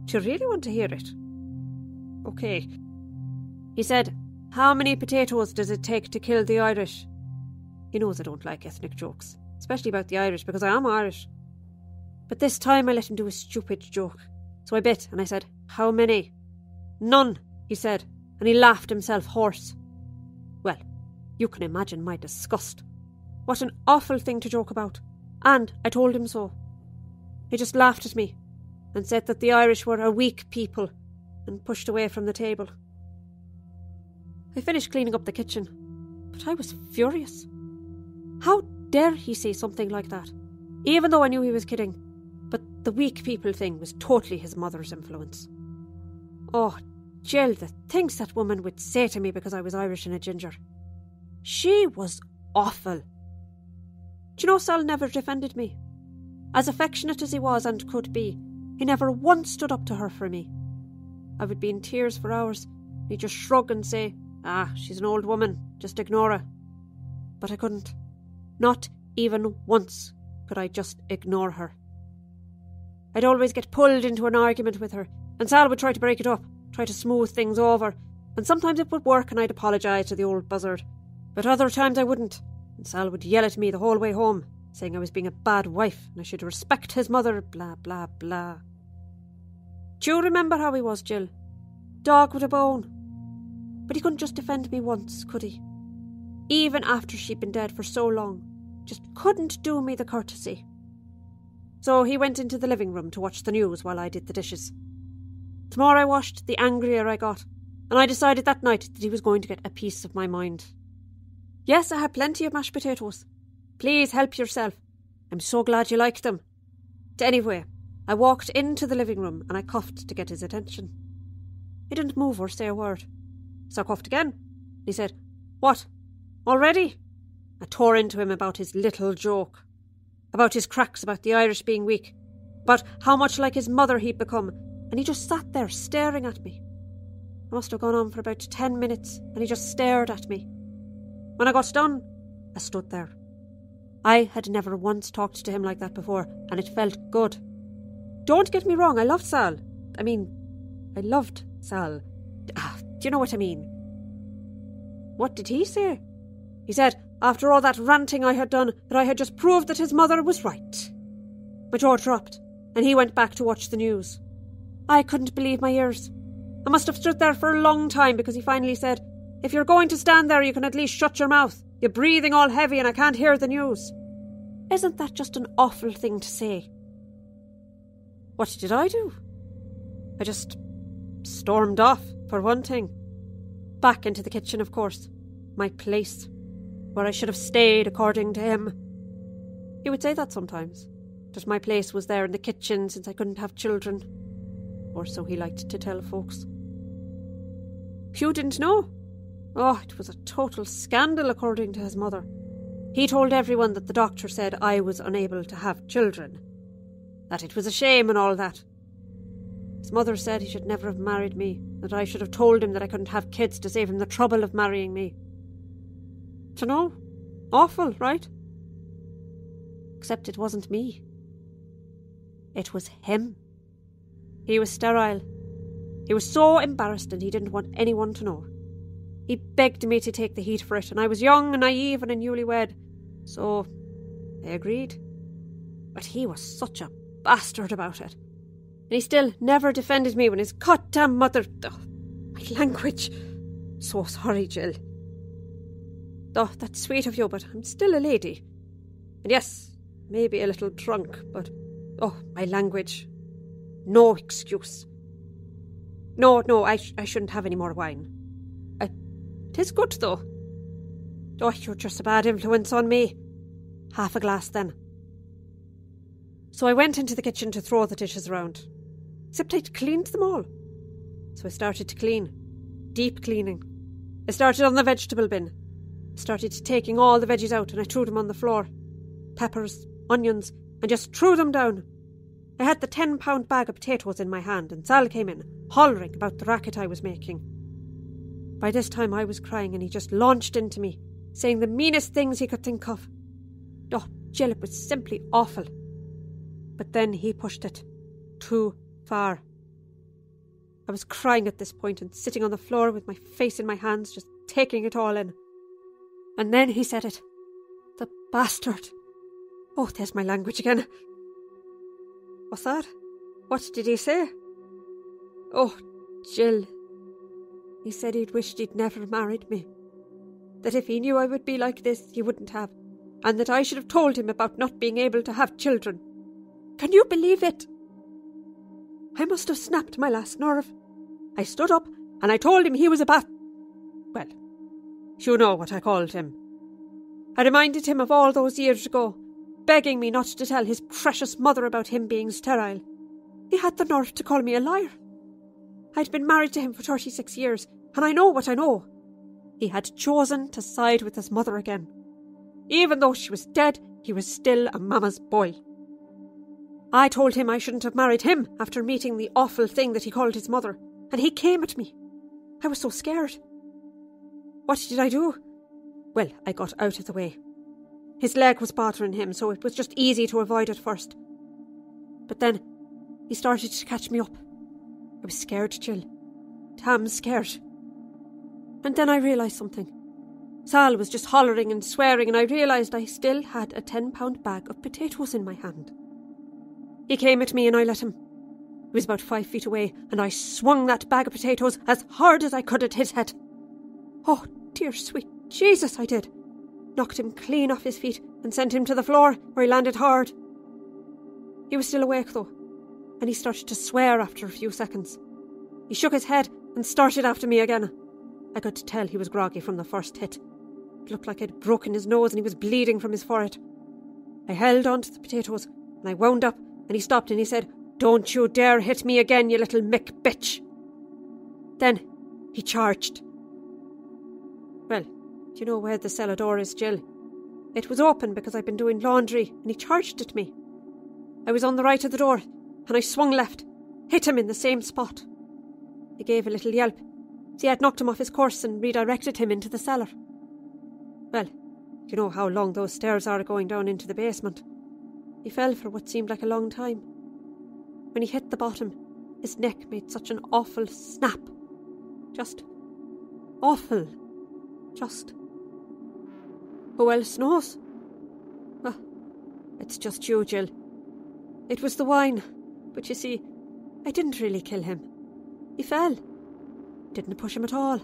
Do you really want to hear it? Okay. He said, "How many potatoes does it take to kill the Irish?" He knows I don't like ethnic jokes, especially about the Irish, because I am Irish. But this time I let him do a stupid joke. So I bit, and I said, "How many?" "None," he said, and he laughed himself hoarse. Well, you can imagine my disgust. What an awful thing to joke about. And I told him so. He just laughed at me, and said that the Irish were a weak people, and pushed away from the table. I finished cleaning up the kitchen, but I was furious. How dare he say something like that, even though I knew he was kidding. But the weak people thing was totally his mother's influence. Oh, Jill, the things that woman would say to me because I was Irish and a ginger. She was awful. Do you know, Sal never defended me. As affectionate as he was and could be, he never once stood up to her for me. I would be in tears for hours. He'd just shrug and say, "Ah, she's an old woman, just ignore her." But I couldn't. Not even once could I just ignore her. I'd always get pulled into an argument with her, and Sal would try to break it up, try to smooth things over, and sometimes it would work and I'd apologise to the old buzzard. But other times I wouldn't, and Sal would yell at me the whole way home, saying I was being a bad wife and I should respect his mother, blah, blah, blah. Do you remember how he was, Jill? Dog with a bone. But he couldn't just defend me once, could he? Even after she'd been dead for so long, just couldn't do me the courtesy. So he went into the living room to watch the news while I did the dishes. The more I washed, the angrier I got, and I decided that night that he was going to get a piece of my mind. Yes, I had plenty of mashed potatoes. Please help yourself. I'm so glad you like them. Anyway, I walked into the living room and I coughed to get his attention. He didn't move or say a word. So I coughed again. He said, "What? Already?" I tore into him about his little joke. About his cracks, about the Irish being weak. About how much like his mother he'd become. And he just sat there staring at me. I must have gone on for about ten minutes and he just stared at me. When I got done, I stood there. I had never once talked to him like that before, and it felt good. Don't get me wrong, I loved Sal. I mean, I loved Sal. Ah, do you know what I mean? What did he say? He said, after all that ranting I had done, that I had just proved that his mother was right. My jaw dropped, and he went back to watch the news. I couldn't believe my ears. I must have stood there for a long time because he finally said, If you're going to stand there, you can at least shut your mouth. You're breathing all heavy and I can't hear the news. Isn't that just an awful thing to say? What did I do? I just stormed off, for one thing. Back into the kitchen, of course. My place. Where I should have stayed, according to him. He would say that sometimes. That my place was there in the kitchen since I couldn't have children. Or so he liked to tell folks. Hugh didn't know. Oh, it was a total scandal, according to his mother. He told everyone that the doctor said I was unable to have children. That it was a shame and all that. His mother said he should never have married me, that I should have told him that I couldn't have kids to save him the trouble of marrying me. To know? Awful, right? Except it wasn't me. It was him. He was sterile. He was so embarrassed and he didn't want anyone to know. He begged me to take the heat for it, and I was young and naive and a newlywed, so I agreed. But he was such a bastard about it. And he still never defended me when his goddamn mother... Oh, my language. So sorry, Jill. Oh, that's sweet of you, but I'm still a lady. And yes, maybe a little drunk, but... Oh, my language. No excuse. No, no, I, sh- I shouldn't have any more wine. I... It is good, though. Oh, you're just a bad influence on me. Half a glass, then. So I went into the kitchen to throw the dishes around. Except I'd cleaned them all. So I started to clean. Deep cleaning. I started on the vegetable bin. I started taking all the veggies out and I threw them on the floor. Peppers, onions, and just threw them down. I had the ten-pound bag of potatoes in my hand and Sal came in, hollering about the racket I was making. By this time I was crying and he just launched into me, saying the meanest things he could think of. Oh, Jill, it was simply awful. But then he pushed it. Too far. I was crying at this point and sitting on the floor with my face in my hands, just taking it all in. And then he said it. The bastard. Oh, there's my language again. What's that? What did he say? Oh, Jill. He said he'd wished he'd never married me. That if he knew I would be like this, he wouldn't have. And that I should have told him about not being able to have children. Can you believe it? I must have snapped my last nerve. I stood up and I told him he was a bat. Well, you know what I called him. I reminded him of all those years ago, begging me not to tell his precious mother about him being sterile. He had the nerve to call me a liar. I'd been married to him for thirty-six years, and I know what I know. He had chosen to side with his mother again. Even though she was dead, he was still a mama's boy. I told him I shouldn't have married him after meeting the awful thing that he called his mother, and he came at me. I was so scared. What did I do? Well, I got out of the way. His leg was bothering him, so it was just easy to avoid at first. But then, he started to catch me up. I was scared, Jill. Damn scared. And then I realised something. Sal was just hollering and swearing, and I realised I still had a ten-pound bag of potatoes in my hand. He came at me and I let him. He was about five feet away and I swung that bag of potatoes as hard as I could at his head. Oh, dear sweet Jesus, I did. Knocked him clean off his feet and sent him to the floor where he landed hard. He was still awake though, and he started to swear after a few seconds. He shook his head and started after me again. I could tell he was groggy from the first hit. It looked like I'd broken his nose and he was bleeding from his forehead. I held on to the potatoes and I wound up. And he stopped and he said, "Don't you dare hit me again, you little mick bitch." Then he charged. Well, do you know where the cellar door is, Jill? It was open because I'd been doing laundry and he charged at me. I was on the right of the door and I swung left, hit him in the same spot. He gave a little yelp. See, I'd knocked him off his course and redirected him into the cellar. Well, you know how long those stairs are going down into the basement. He fell for what seemed like a long time. When he hit the bottom, his neck made such an awful snap. Just awful. Just. Who else knows? Well, it's just you, Jill. It was the wine, but you see, I didn't really kill him. He fell. Didn't push him at all.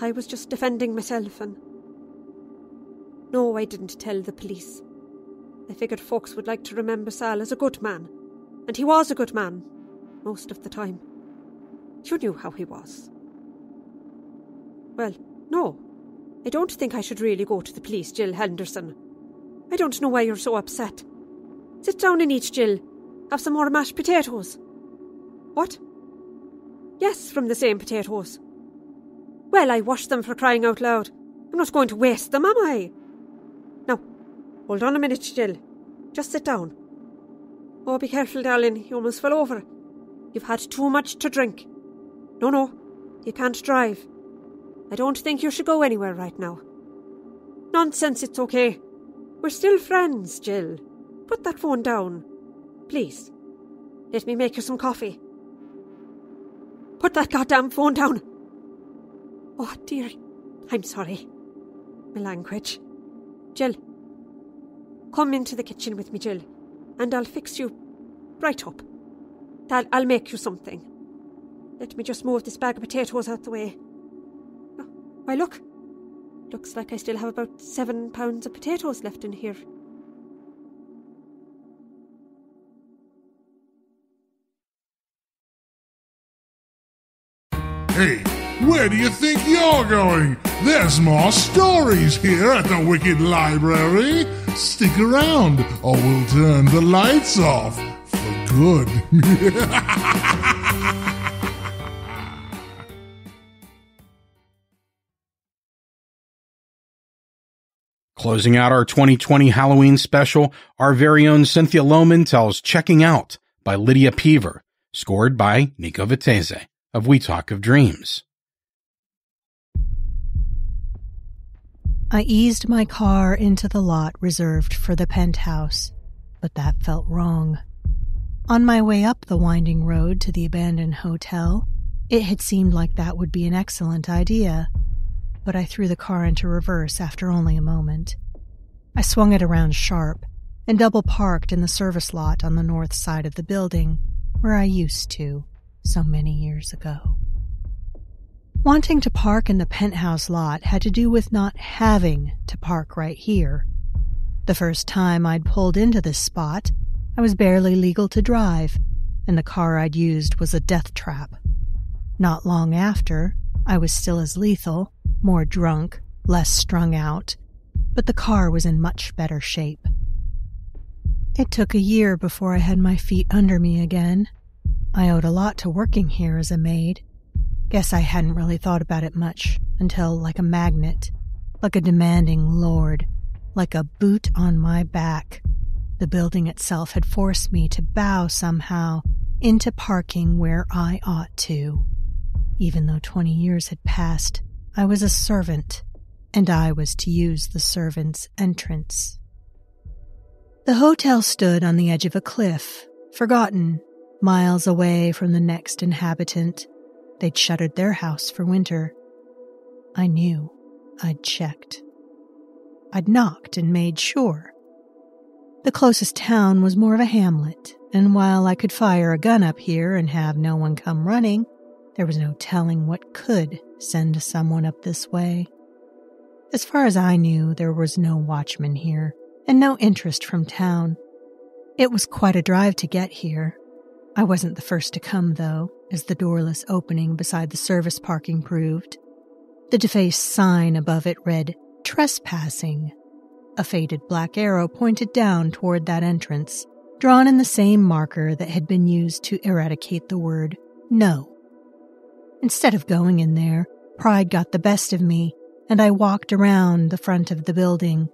I was just defending myself, and... No, I didn't tell the police. I figured folks would like to remember Sal as a good man, and he was a good man, most of the time. You knew how he was. Well, no, I don't think I should really go to the police, Jill Henderson. I don't know why you're so upset. Sit down and eat, Jill. Have some more mashed potatoes. What? Yes, from the same potatoes. Well, I washed them for crying out loud. I'm not going to waste them, am I? Now, hold on a minute, Jill. Just sit down. Oh, be careful, darling. You almost fell over. You've had too much to drink. No, no, you can't drive. I don't think you should go anywhere right now. Nonsense, it's okay. We're still friends, Jill. Put that phone down. Please. Let me make you some coffee. Put that goddamn phone down. Oh, dear. I'm sorry. My language. Jill. Come into the kitchen with me, Jill, and I'll fix you right up. I'll, I'll make you something. Let me just move this bag of potatoes out the way. Oh, why, look. Looks like I still have about seven pounds of potatoes left in here. Hey, where do you think you're going? There's more stories here at the Wicked Library. Stick around, or we'll turn the lights off for good. Closing out our twenty twenty Halloween special, our very own Cynthia Lowman tells Checking Out by Lydia Peever, scored by Nico Vettese of We Talk of Dreams. I eased my car into the lot reserved for the penthouse, but that felt wrong. On my way up the winding road to the abandoned hotel, it had seemed like that would be an excellent idea, but I threw the car into reverse after only a moment. I swung it around sharp and double-parked in the service lot on the north side of the building, where I used to. So many years ago. Wanting to park in the penthouse lot had to do with not having to park right here. The first time I'd pulled into this spot, I was barely legal to drive, and the car I'd used was a death trap. Not long after, I was still as lethal, more drunk, less strung out, but the car was in much better shape. It took a year before I had my feet under me again. I owed a lot to working here as a maid. Guess I hadn't really thought about it much until, like a magnet, like a demanding lord, like a boot on my back, the building itself had forced me to bow somehow into parking where I ought to. Even though twenty years had passed, I was a servant, and I was to use the servant's entrance. The hotel stood on the edge of a cliff, forgotten, miles away from the next inhabitant. They'd shuttered their house for winter. I knew. I'd checked. I'd knocked and made sure. The closest town was more of a hamlet, and while I could fire a gun up here and have no one come running, there was no telling what could send someone up this way. As far as I knew, there was no watchman here, and no interest from town. It was quite a drive to get here. I wasn't the first to come, though, as the doorless opening beside the service parking proved. The defaced sign above it read, "Trespassing." A faded black arrow pointed down toward that entrance, drawn in the same marker that had been used to eradicate the word, "No." Instead of going in there, pride got the best of me, and I walked around the front of the building.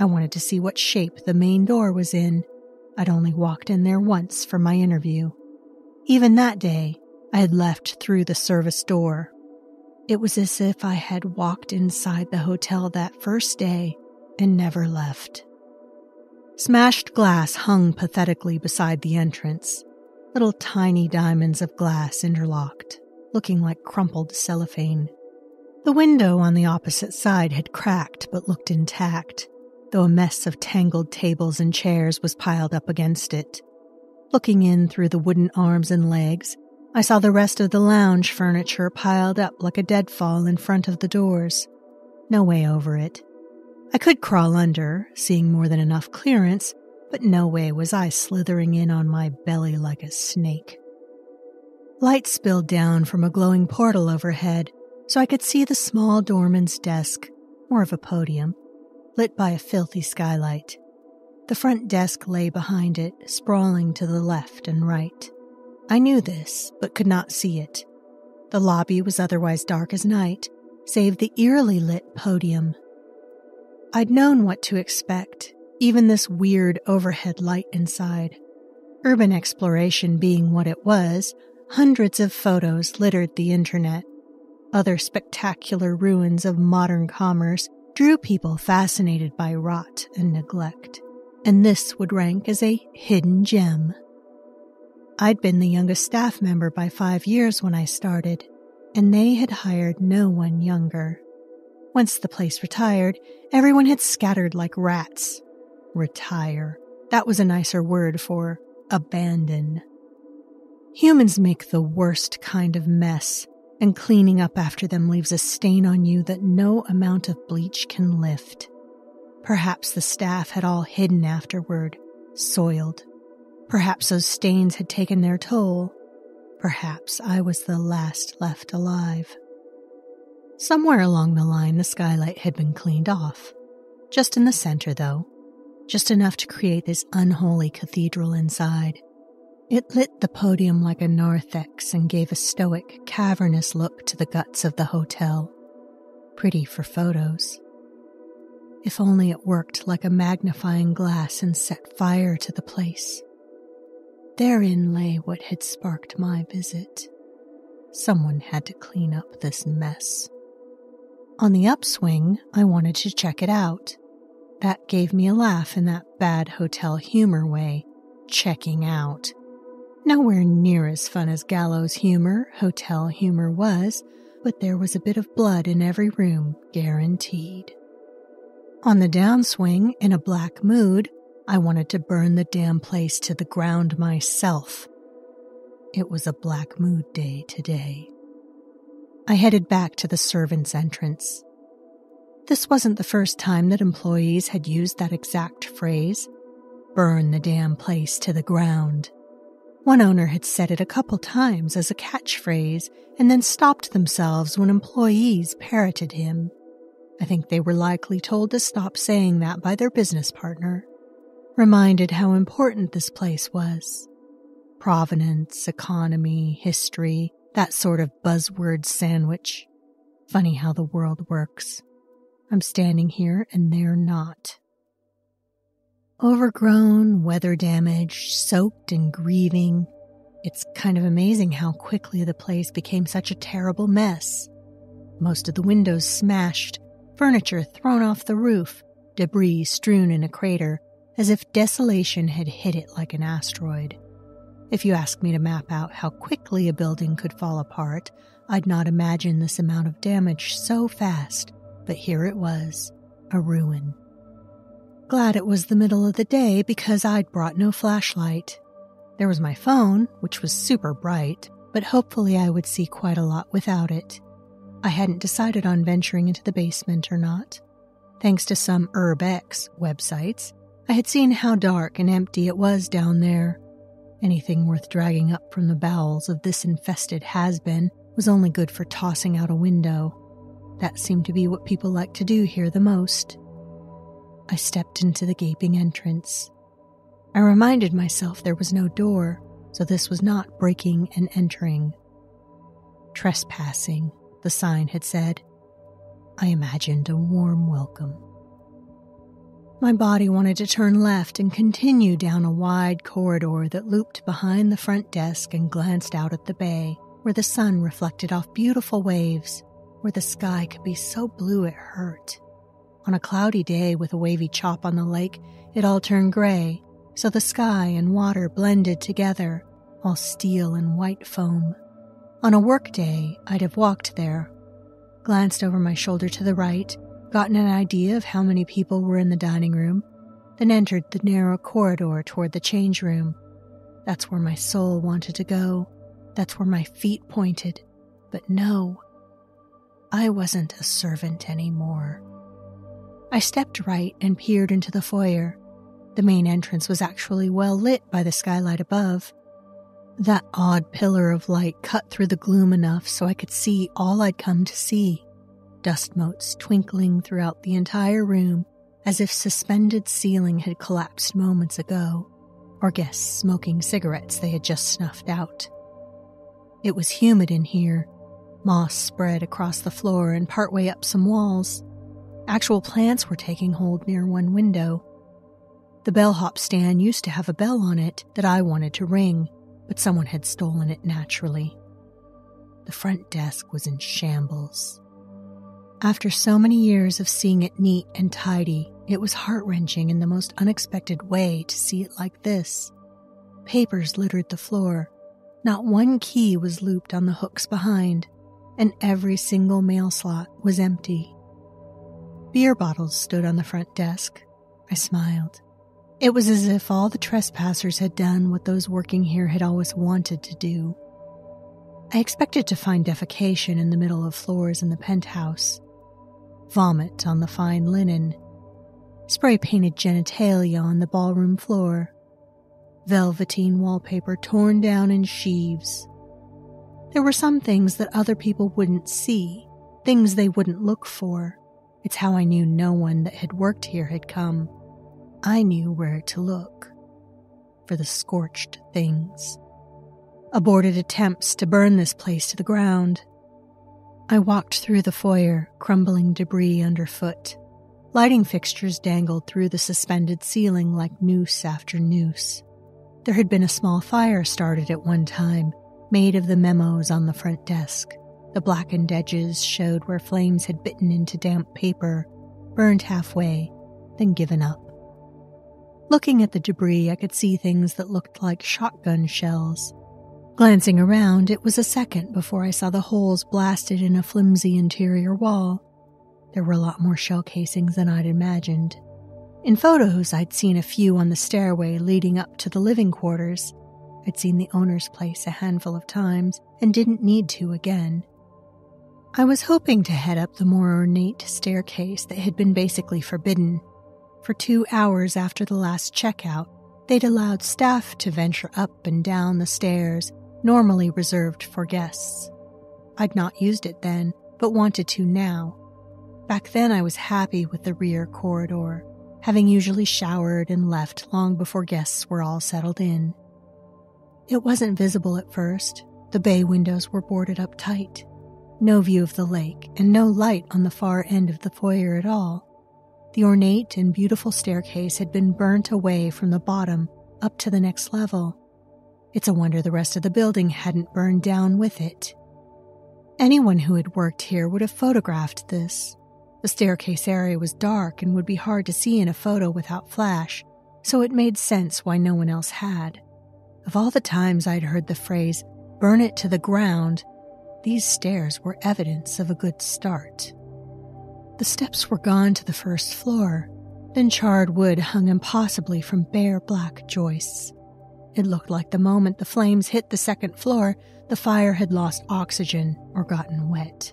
I wanted to see what shape the main door was in. I'd only walked in there once for my interview. Even that day, I had left through the service door. It was as if I had walked inside the hotel that first day and never left. Smashed glass hung pathetically beside the entrance, little tiny diamonds of glass interlocked, looking like crumpled cellophane. The window on the opposite side had cracked but looked intact, though a mess of tangled tables and chairs was piled up against it. Looking in through the wooden arms and legs, I saw the rest of the lounge furniture piled up like a deadfall in front of the doors. No way over it. I could crawl under, seeing more than enough clearance, but no way was I slithering in on my belly like a snake. Light spilled down from a glowing portal overhead, so I could see the small doorman's desk, more of a podium, lit by a filthy skylight. The front desk lay behind it, sprawling to the left and right. I knew this, but could not see it. The lobby was otherwise dark as night, save the eerily lit podium. I'd known what to expect, even this weird overhead light inside. Urban exploration being what it was, hundreds of photos littered the internet. Other spectacular ruins of modern commerce drew people fascinated by rot and neglect, and this would rank as a hidden gem. I'd been the youngest staff member by five years when I started, and they had hired no one younger. Once the place retired, everyone had scattered like rats. Retire. That was a nicer word for abandon. Humans make the worst kind of mess, and cleaning up after them leaves a stain on you that no amount of bleach can lift. Perhaps the staff had all hidden afterward, soiled. Perhaps those stains had taken their toll. Perhaps I was the last left alive. Somewhere along the line, the skylight had been cleaned off. Just in the center, though. Just enough to create this unholy cathedral inside. It lit the podium like a narthex and gave a stoic, cavernous look to the guts of the hotel. Pretty for photos. If only it worked like a magnifying glass and set fire to the place. Therein lay what had sparked my visit. Someone had to clean up this mess. On the upswing, I wanted to check it out. That gave me a laugh in that bad hotel humor way, checking out. Nowhere near as fun as gallows humor, hotel humor was, but there was a bit of blood in every room, guaranteed. On the downswing, in a black mood, I wanted to burn the damn place to the ground myself. It was a black mood day today. I headed back to the servants' entrance. This wasn't the first time that employees had used that exact phrase, burn the damn place to the ground. One owner had said it a couple times as a catchphrase and then stopped themselves when employees parroted him. I think they were likely told to stop saying that by their business partner, reminded how important this place was. Provenance, economy, history, that sort of buzzword sandwich. Funny how the world works. I'm standing here and they're not. Overgrown, weather-damaged, soaked and grieving. It's kind of amazing how quickly the place became such a terrible mess. Most of the windows smashed, furniture thrown off the roof, debris strewn in a crater, as if desolation had hit it like an asteroid. If you asked me to map out how quickly a building could fall apart, I'd not imagine this amount of damage so fast, but here it was, a ruin. Glad it was the middle of the day because I'd brought no flashlight. There was my phone, which was super bright, but hopefully I would see quite a lot without it. I hadn't decided on venturing into the basement or not. Thanks to some Urbex websites, I had seen how dark and empty it was down there. Anything worth dragging up from the bowels of this infested has-been was only good for tossing out a window. That seemed to be what people like to do here the most. I stepped into the gaping entrance. I reminded myself there was no door, so this was not breaking and entering. Trespassing, the sign had said. I imagined a warm welcome. My body wanted to turn left and continue down a wide corridor that looped behind the front desk and glanced out at the bay, where the sun reflected off beautiful waves, where the sky could be so blue it hurt. On a cloudy day with a wavy chop on the lake, it all turned gray, so the sky and water blended together, all steel and white foam. On a work day, I'd have walked there, glanced over my shoulder to the right, gotten an idea of how many people were in the dining room, then entered the narrow corridor toward the change room. That's where my soul wanted to go, That's where my feet pointed, but no, I wasn't a servant anymore. I stepped right and peered into the foyer. The main entrance was actually well lit by the skylight above. That odd pillar of light cut through the gloom enough so I could see all I'd come to see, dust motes twinkling throughout the entire room as if suspended ceiling had collapsed moments ago, or guests smoking cigarettes they had just snuffed out. It was humid in here, moss spread across the floor and partway up some walls. Actual plants were taking hold near one window. The bellhop stand used to have a bell on it that I wanted to ring, but someone had stolen it naturally. The front desk was in shambles. After so many years of seeing it neat and tidy, it was heart-wrenching in the most unexpected way to see it like this. Papers littered the floor. Not one key was looped on the hooks behind, and every single mail slot was empty. Beer bottles stood on the front desk. I smiled. It was as if all the trespassers had done what those working here had always wanted to do. I expected to find defecation in the middle of floors in the penthouse, vomit on the fine linen, spray-painted genitalia on the ballroom floor, velveteen wallpaper torn down in sheaves. There were some things that other people wouldn't see, things they wouldn't look for. It's how I knew no one that had worked here had come. I knew where to look for the scorched things. Aborted attempts to burn this place to the ground. I walked through the foyer, crumbling debris underfoot. Lighting fixtures dangled through the suspended ceiling like noose after noose. There had been a small fire started at one time, made of the memos on the front desk. The blackened edges showed where flames had bitten into damp paper, burned halfway, then given up. Looking at the debris, I could see things that looked like shotgun shells. Glancing around, it was a second before I saw the holes blasted in a flimsy interior wall. There were a lot more shell casings than I'd imagined. In photos, I'd seen a few on the stairway leading up to the living quarters. I'd seen the owner's place a handful of times and didn't need to again. I was hoping to head up the more ornate staircase that had been basically forbidden. For two hours after the last checkout, they'd allowed staff to venture up and down the stairs, normally reserved for guests. I'd not used it then, but wanted to now. Back then I was happy with the rear corridor, having usually showered and left long before guests were all settled in. It wasn't visible at first. The bay windows were boarded up tight. No view of the lake and no light on the far end of the foyer at all. The ornate and beautiful staircase had been burnt away from the bottom up to the next level. It's a wonder the rest of the building hadn't burned down with it. Anyone who had worked here would have photographed this. The staircase area was dark and would be hard to see in a photo without flash, so it made sense why no one else had. Of all the times I'd heard the phrase, burn it to the ground, these stairs were evidence of a good start. The steps were gone to the first floor, then charred wood hung impossibly from bare black joists. It looked like the moment the flames hit the second floor, the fire had lost oxygen or gotten wet.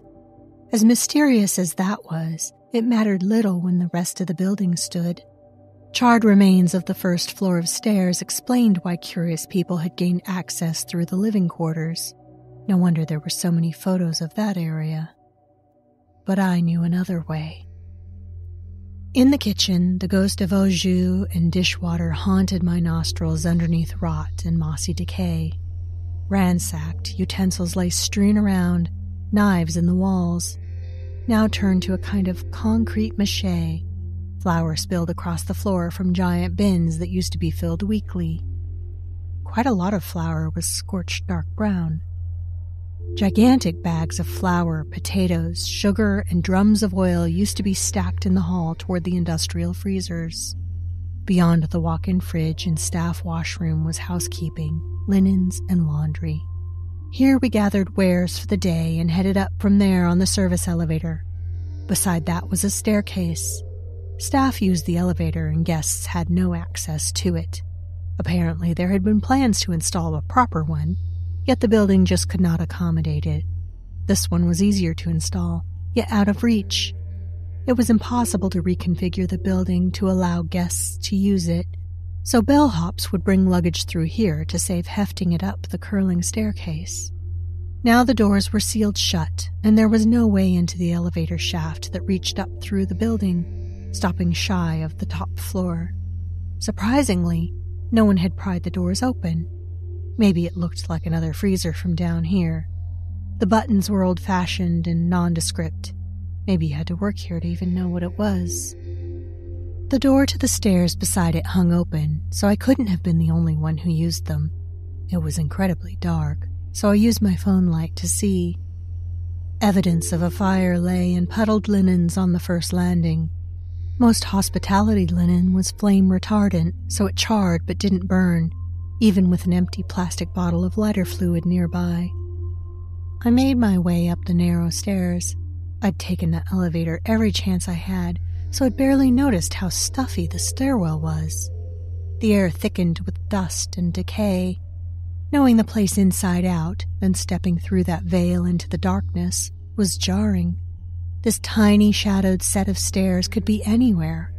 As mysterious as that was, it mattered little when the rest of the building stood. Charred remains of the first floor of stairs explained why curious people had gained access through the living quarters. No wonder there were so many photos of that area. But I knew another way. In the kitchen, the ghost of eau jus and dishwater haunted my nostrils underneath rot and mossy decay. Ransacked, utensils lay strewn around, knives in the walls, now turned to a kind of concrete mache. Flour spilled across the floor from giant bins that used to be filled weekly. Quite a lot of flour was scorched dark brown. Gigantic bags of flour, potatoes, sugar, and drums of oil used to be stacked in the hall toward the industrial freezers. Beyond the walk-in fridge and staff washroom was housekeeping, linens, and laundry. Here we gathered wares for the day and headed up from there on the service elevator. Beside that was a staircase. Staff used the elevator and guests had no access to it. Apparently there had been plans to install a proper one. yet the building just could not accommodate it. This one was easier to install, yet out of reach. It was impossible to reconfigure the building to allow guests to use it, so bellhops would bring luggage through here to save hefting it up the curling staircase. Now the doors were sealed shut, and there was no way into the elevator shaft that reached up through the building, stopping shy of the top floor. Surprisingly, no one had pried the doors open. Maybe it looked like another freezer from down here. The buttons were old-fashioned and nondescript. Maybe you had to work here to even know what it was. The door to the stairs beside it hung open, so I couldn't have been the only one who used them. It was incredibly dark, so I used my phone light to see. Evidence of a fire lay in puddled linens on the first landing. Most hospitality linen was flame retardant, so it charred but didn't burn, even with an empty plastic bottle of lighter fluid nearby. I made my way up the narrow stairs. I'd taken the elevator every chance I had, so I'd barely noticed how stuffy the stairwell was. The air thickened with dust and decay. Knowing the place inside out, then stepping through that veil into the darkness, was jarring. This tiny, shadowed set of stairs could be anywhere.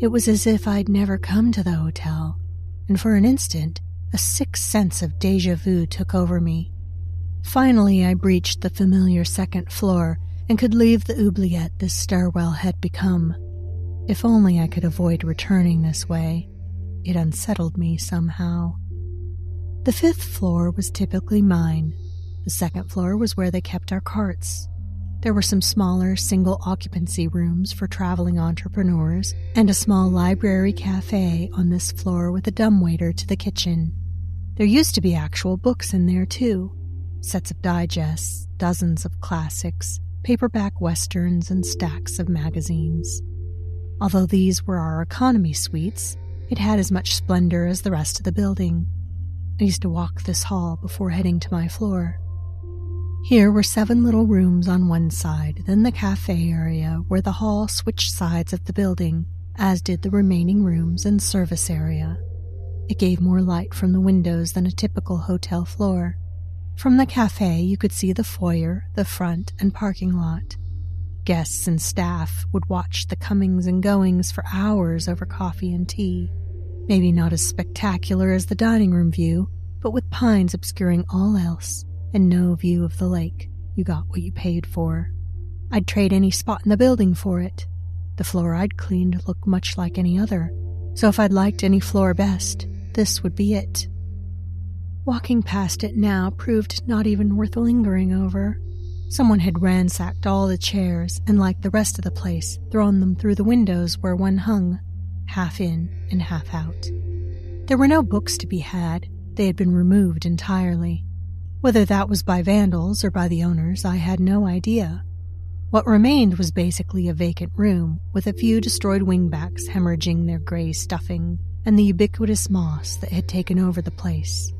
It was as if I'd never come to the hotel, and for an instant, a sick sense of déjà vu took over me. Finally, I breached the familiar second floor and could leave the oubliette this stairwell had become. If only I could avoid returning this way. It unsettled me somehow. The fifth floor was typically mine. The second floor was where they kept our carts. There were some smaller single-occupancy rooms for traveling entrepreneurs and a small library cafe on this floor with a dumbwaiter to the kitchen. There used to be actual books in there, too. Sets of digests, dozens of classics, paperback westerns, and stacks of magazines. Although these were our economy suites, it had as much splendor as the rest of the building. I used to walk this hall before heading to my floor. Here were seven little rooms on one side, then the cafe area where the hall switched sides of the building, as did the remaining rooms and service area. It gave more light from the windows than a typical hotel floor. From the cafe, you could see the foyer, the front, and parking lot. Guests and staff would watch the comings and goings for hours over coffee and tea. Maybe not as spectacular as the dining room view, but with pines obscuring all else and no view of the lake, you got what you paid for. I'd trade any spot in the building for it. The floor I'd cleaned looked much like any other, so if I'd liked any floor best, this would be it. Walking past it now proved not even worth lingering over. Someone had ransacked all the chairs and, like the rest of the place, thrown them through the windows where one hung, half in and half out. There were no books to be had. They had been removed entirely. Whether that was by vandals or by the owners, I had no idea. What remained was basically a vacant room, with a few destroyed wingbacks hemorrhaging their gray stuffing and the ubiquitous moss that had taken over the place.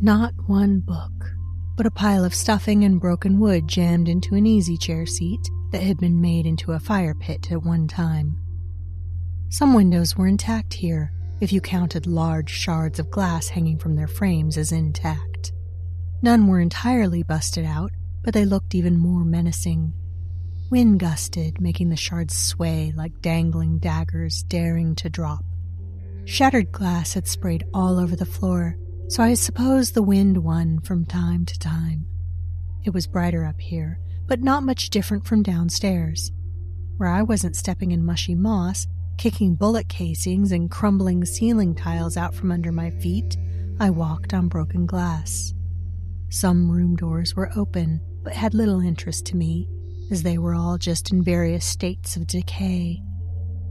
Not one book, but a pile of stuffing and broken wood jammed into an easy chair seat that had been made into a fire pit at one time. Some windows were intact here, if you counted large shards of glass hanging from their frames as intact. None were entirely busted out, but they looked even more menacing. Wind gusted, making the shards sway like dangling daggers daring to drop. Shattered glass had sprayed all over the floor, so I suppose the wind won from time to time. It was brighter up here, but not much different from downstairs, where I wasn't stepping in mushy moss, kicking bullet casings and crumbling ceiling tiles out from under my feet. I walked on broken glass. Some room doors were open, but had little interest to me, as they were all just in various states of decay.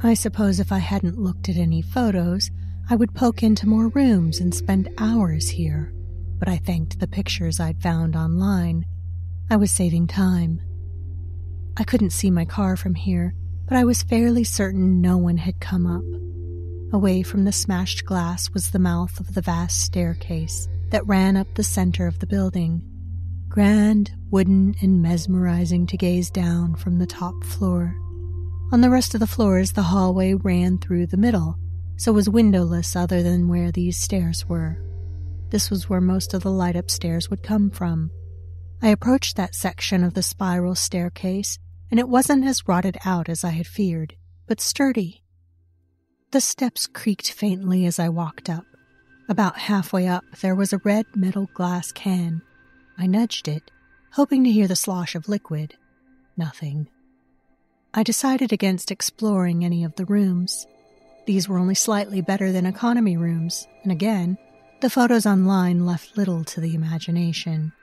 I suppose if I hadn't looked at any photos, I would poke into more rooms and spend hours here, but I thanked the pictures I'd found online. I was saving time. I couldn't see my car from here, but I was fairly certain no one had come up. Away from the smashed glass was the mouth of the vast staircase that ran up the center of the building, grand, wooden, and mesmerizing to gaze down from the top floor. On the rest of the floors, the hallway ran through the middle, so was windowless other than where these stairs were. This was where most of the light upstairs would come from. I approached that section of the spiral staircase, and it wasn't as rotted out as I had feared, but sturdy. The steps creaked faintly as I walked up. About halfway up, there was a red metal glass can. I nudged it, hoping to hear the slosh of liquid. Nothing. I decided against exploring any of the rooms. These were only slightly better than economy rooms, and again, the photos online left little to the imagination.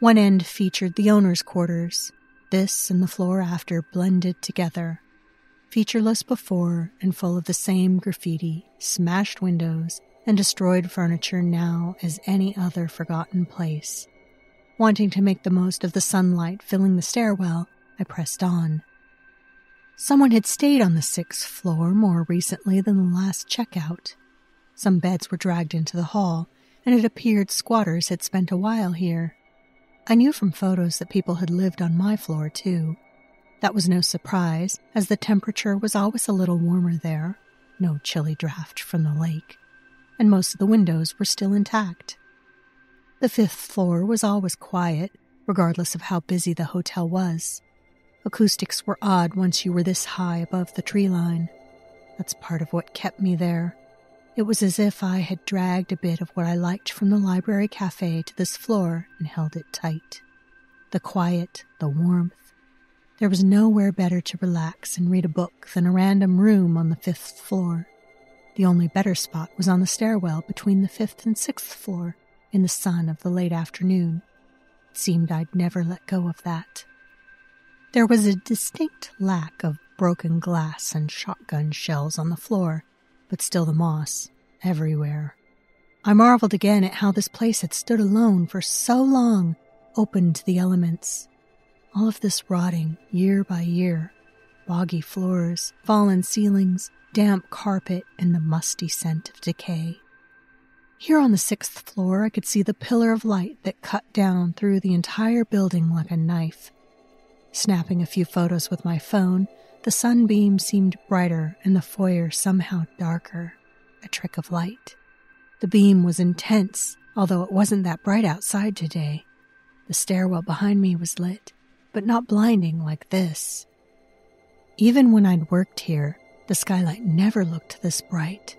One end featured the owner's quarters. This and the floor after blended together. Featureless before and full of the same graffiti, smashed windows, and destroyed furniture now as any other forgotten place. Wanting to make the most of the sunlight filling the stairwell, I pressed on. Someone had stayed on the sixth floor more recently than the last checkout. Some beds were dragged into the hall, and it appeared squatters had spent a while here. I knew from photos that people had lived on my floor, too. That was no surprise, as the temperature was always a little warmer there, no chilly draft from the lake, and most of the windows were still intact. The fifth floor was always quiet, regardless of how busy the hotel was. Acoustics were odd once you were this high above the tree line. That's part of what kept me there. It was as if I had dragged a bit of what I liked from the library cafe to this floor and held it tight. The quiet, the warmth. There was nowhere better to relax and read a book than a random room on the fifth floor. The only better spot was on the stairwell between the fifth and sixth floor in the sun of the late afternoon. It seemed I'd never let go of that. There was a distinct lack of broken glass and shotgun shells on the floor, but still the moss, everywhere. I marveled again at how this place had stood alone for so long, open to the elements. All of this rotting, year by year. Boggy floors, fallen ceilings, damp carpet, and the musty scent of decay. Here on the sixth floor, I could see the pillar of light that cut down through the entire building like a knife. Snapping a few photos with my phone, the sunbeam seemed brighter and the foyer somehow darker, a trick of light. The beam was intense, although it wasn't that bright outside today. The stairwell behind me was lit, but not blinding like this. Even when I'd worked here, the skylight never looked this bright.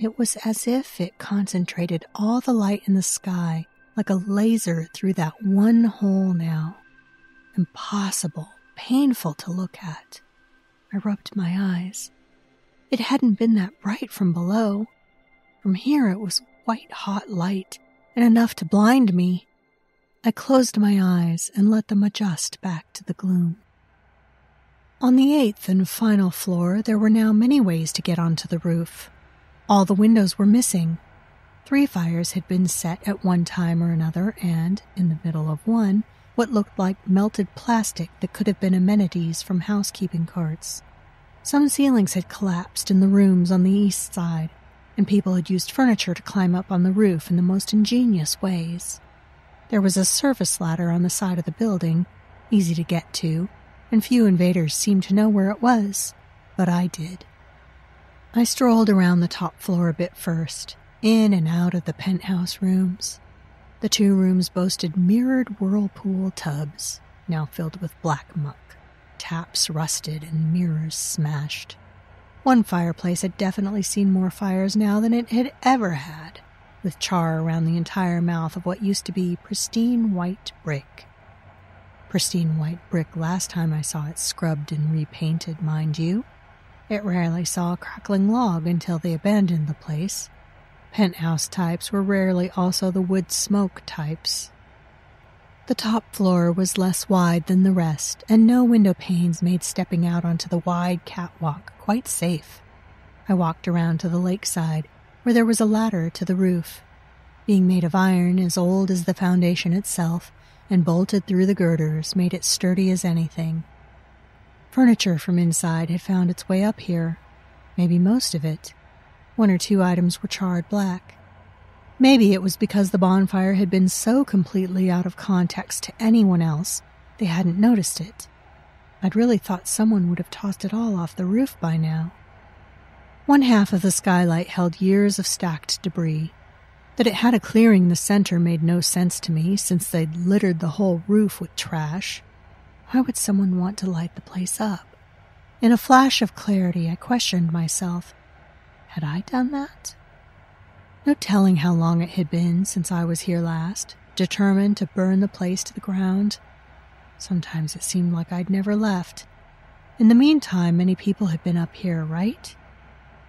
It was as if it concentrated all the light in the sky like a laser through that one hole now. Impossible, painful to look at. I rubbed my eyes. It hadn't been that bright from below. From here it was white-hot light, and enough to blind me. I closed my eyes and let them adjust back to the gloom. On the eighth and final floor, there were now many ways to get onto the roof. All the windows were missing. Three fires had been set at one time or another, and, in the middle of one, what looked like melted plastic that could have been amenities from housekeeping carts. Some ceilings had collapsed in the rooms on the east side, and people had used furniture to climb up on the roof in the most ingenious ways. There was a service ladder on the side of the building, easy to get to, and few invaders seemed to know where it was, but I did. I strolled around the top floor a bit first, in and out of the penthouse rooms. The two rooms boasted mirrored whirlpool tubs, now filled with black muck, taps rusted and mirrors smashed. One fireplace had definitely seen more fires now than it had ever had, with char around the entire mouth of what used to be pristine white brick. Pristine white brick last time I saw it scrubbed and repainted, mind you. It rarely saw a crackling log until they abandoned the place. Penthouse types were rarely also the wood smoke types. The top floor was less wide than the rest, and no window panes made stepping out onto the wide catwalk quite safe. I walked around to the lakeside, where there was a ladder to the roof. Being made of iron as old as the foundation itself, and bolted through the girders, made it sturdy as anything. Furniture from inside had found its way up here, maybe most of it. One or two items were charred black. Maybe it was because the bonfire had been so completely out of context to anyone else, they hadn't noticed it. I'd really thought someone would have tossed it all off the roof by now. One half of the skylight held years of stacked debris. That it had a clearing in the center made no sense to me, since they'd littered the whole roof with trash. Why would someone want to light the place up? In a flash of clarity, I questioned myself. Had I done that? No telling how long it had been since I was here last, determined to burn the place to the ground. Sometimes it seemed like I'd never left. In the meantime, many people had been up here, right?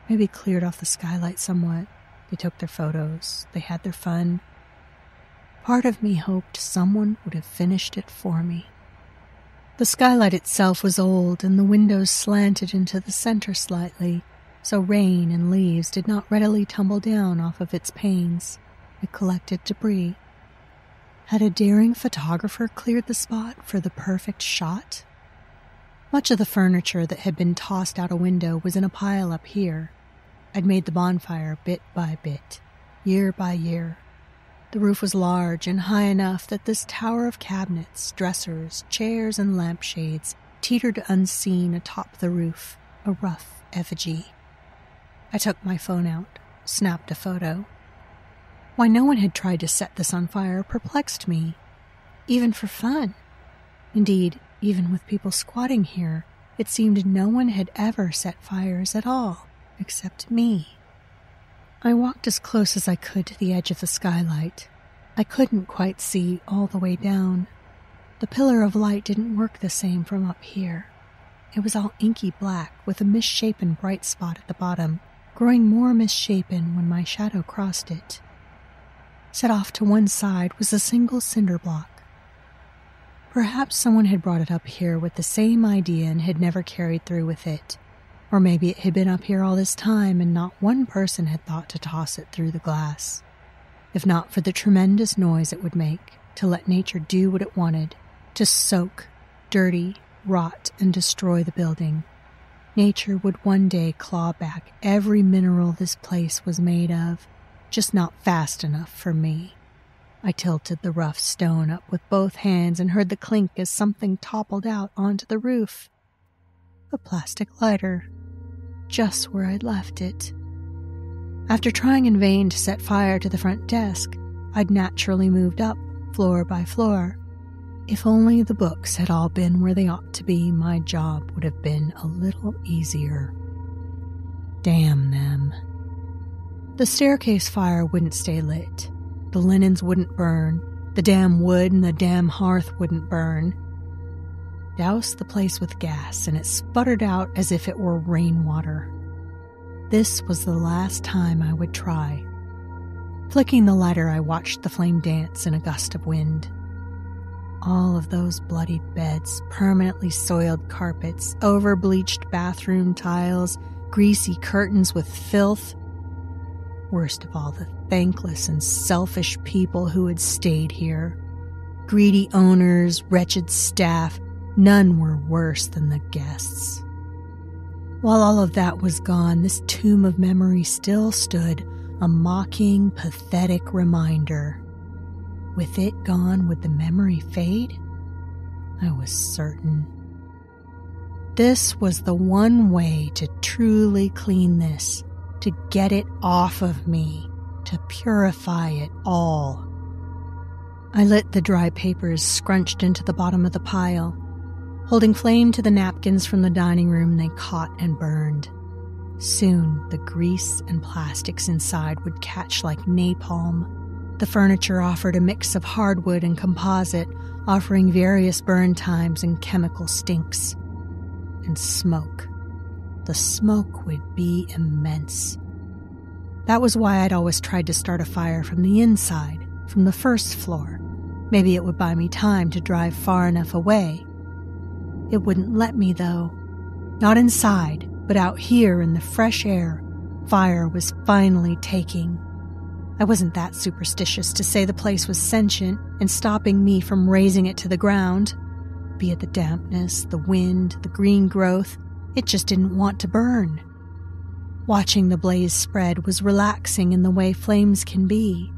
Maybe cleared off the skylight somewhat. They took their photos. They had their fun. Part of me hoped someone would have finished it for me. The skylight itself was old, and the windows slanted into the center slightly, so rain and leaves did not readily tumble down off of its panes. It collected debris. Had a daring photographer cleared the spot for the perfect shot? Much of the furniture that had been tossed out a window was in a pile up here. I'd made the bonfire bit by bit, year by year. The roof was large and high enough that this tower of cabinets, dressers, chairs, and lampshades teetered unseen atop the roof, a rough effigy. I took my phone out, snapped a photo. Why no one had tried to set this on fire perplexed me, even for fun. Indeed, even with people squatting here, it seemed no one had ever set fires at all, except me. I walked as close as I could to the edge of the skylight. I couldn't quite see all the way down. The pillar of light didn't work the same from up here. It was all inky black, with a misshapen bright spot at the bottom, growing more misshapen when my shadow crossed it. Set off to one side was a single cinder block. Perhaps someone had brought it up here with the same idea and had never carried through with it. Or maybe it had been up here all this time and not one person had thought to toss it through the glass. If not for the tremendous noise it would make, to let nature do what it wanted, to soak, dirty, rot, and destroy the building. Nature would one day claw back every mineral this place was made of, just not fast enough for me. I tilted the rough stone up with both hands and heard the clink as something toppled out onto the roof. A plastic lighter. Just where I'd left it. After trying in vain to set fire to the front desk, I'd naturally moved up, floor by floor. If only the books had all been where they ought to be, my job would have been a little easier. Damn them. The staircase fire wouldn't stay lit. The linens wouldn't burn. The damn wood and the damn hearth wouldn't burn. Doused the place with gas, and it sputtered out as if it were rainwater. This was the last time I would try. Flicking the lighter, I watched the flame dance in a gust of wind. All of those bloodied beds, permanently soiled carpets, over-bleached bathroom tiles, greasy curtains with filth. Worst of all, the thankless and selfish people who had stayed here. Greedy owners, wretched staff. None were worse than the guests. While all of that was gone, this tomb of memory still stood, a mocking, pathetic reminder. With it gone, would the memory fade? I was certain. This was the one way to truly clean this, to get it off of me, to purify it all. I lit the dry papers scrunched into the bottom of the pile. Holding flame to the napkins from the dining room, they caught and burned. Soon, the grease and plastics inside would catch like napalm. The furniture offered a mix of hardwood and composite, offering various burn times and chemical stinks. And smoke. The smoke would be immense. That was why I'd always tried to start a fire from the inside, from the first floor. Maybe it would buy me time to drive far enough away. It wouldn't let me, though. Not inside, but out here in the fresh air, fire was finally taking. I wasn't that superstitious to say the place was sentient and stopping me from raising it to the ground. Be it the dampness, the wind, the green growth, it just didn't want to burn. Watching the blaze spread was relaxing in the way flames can be.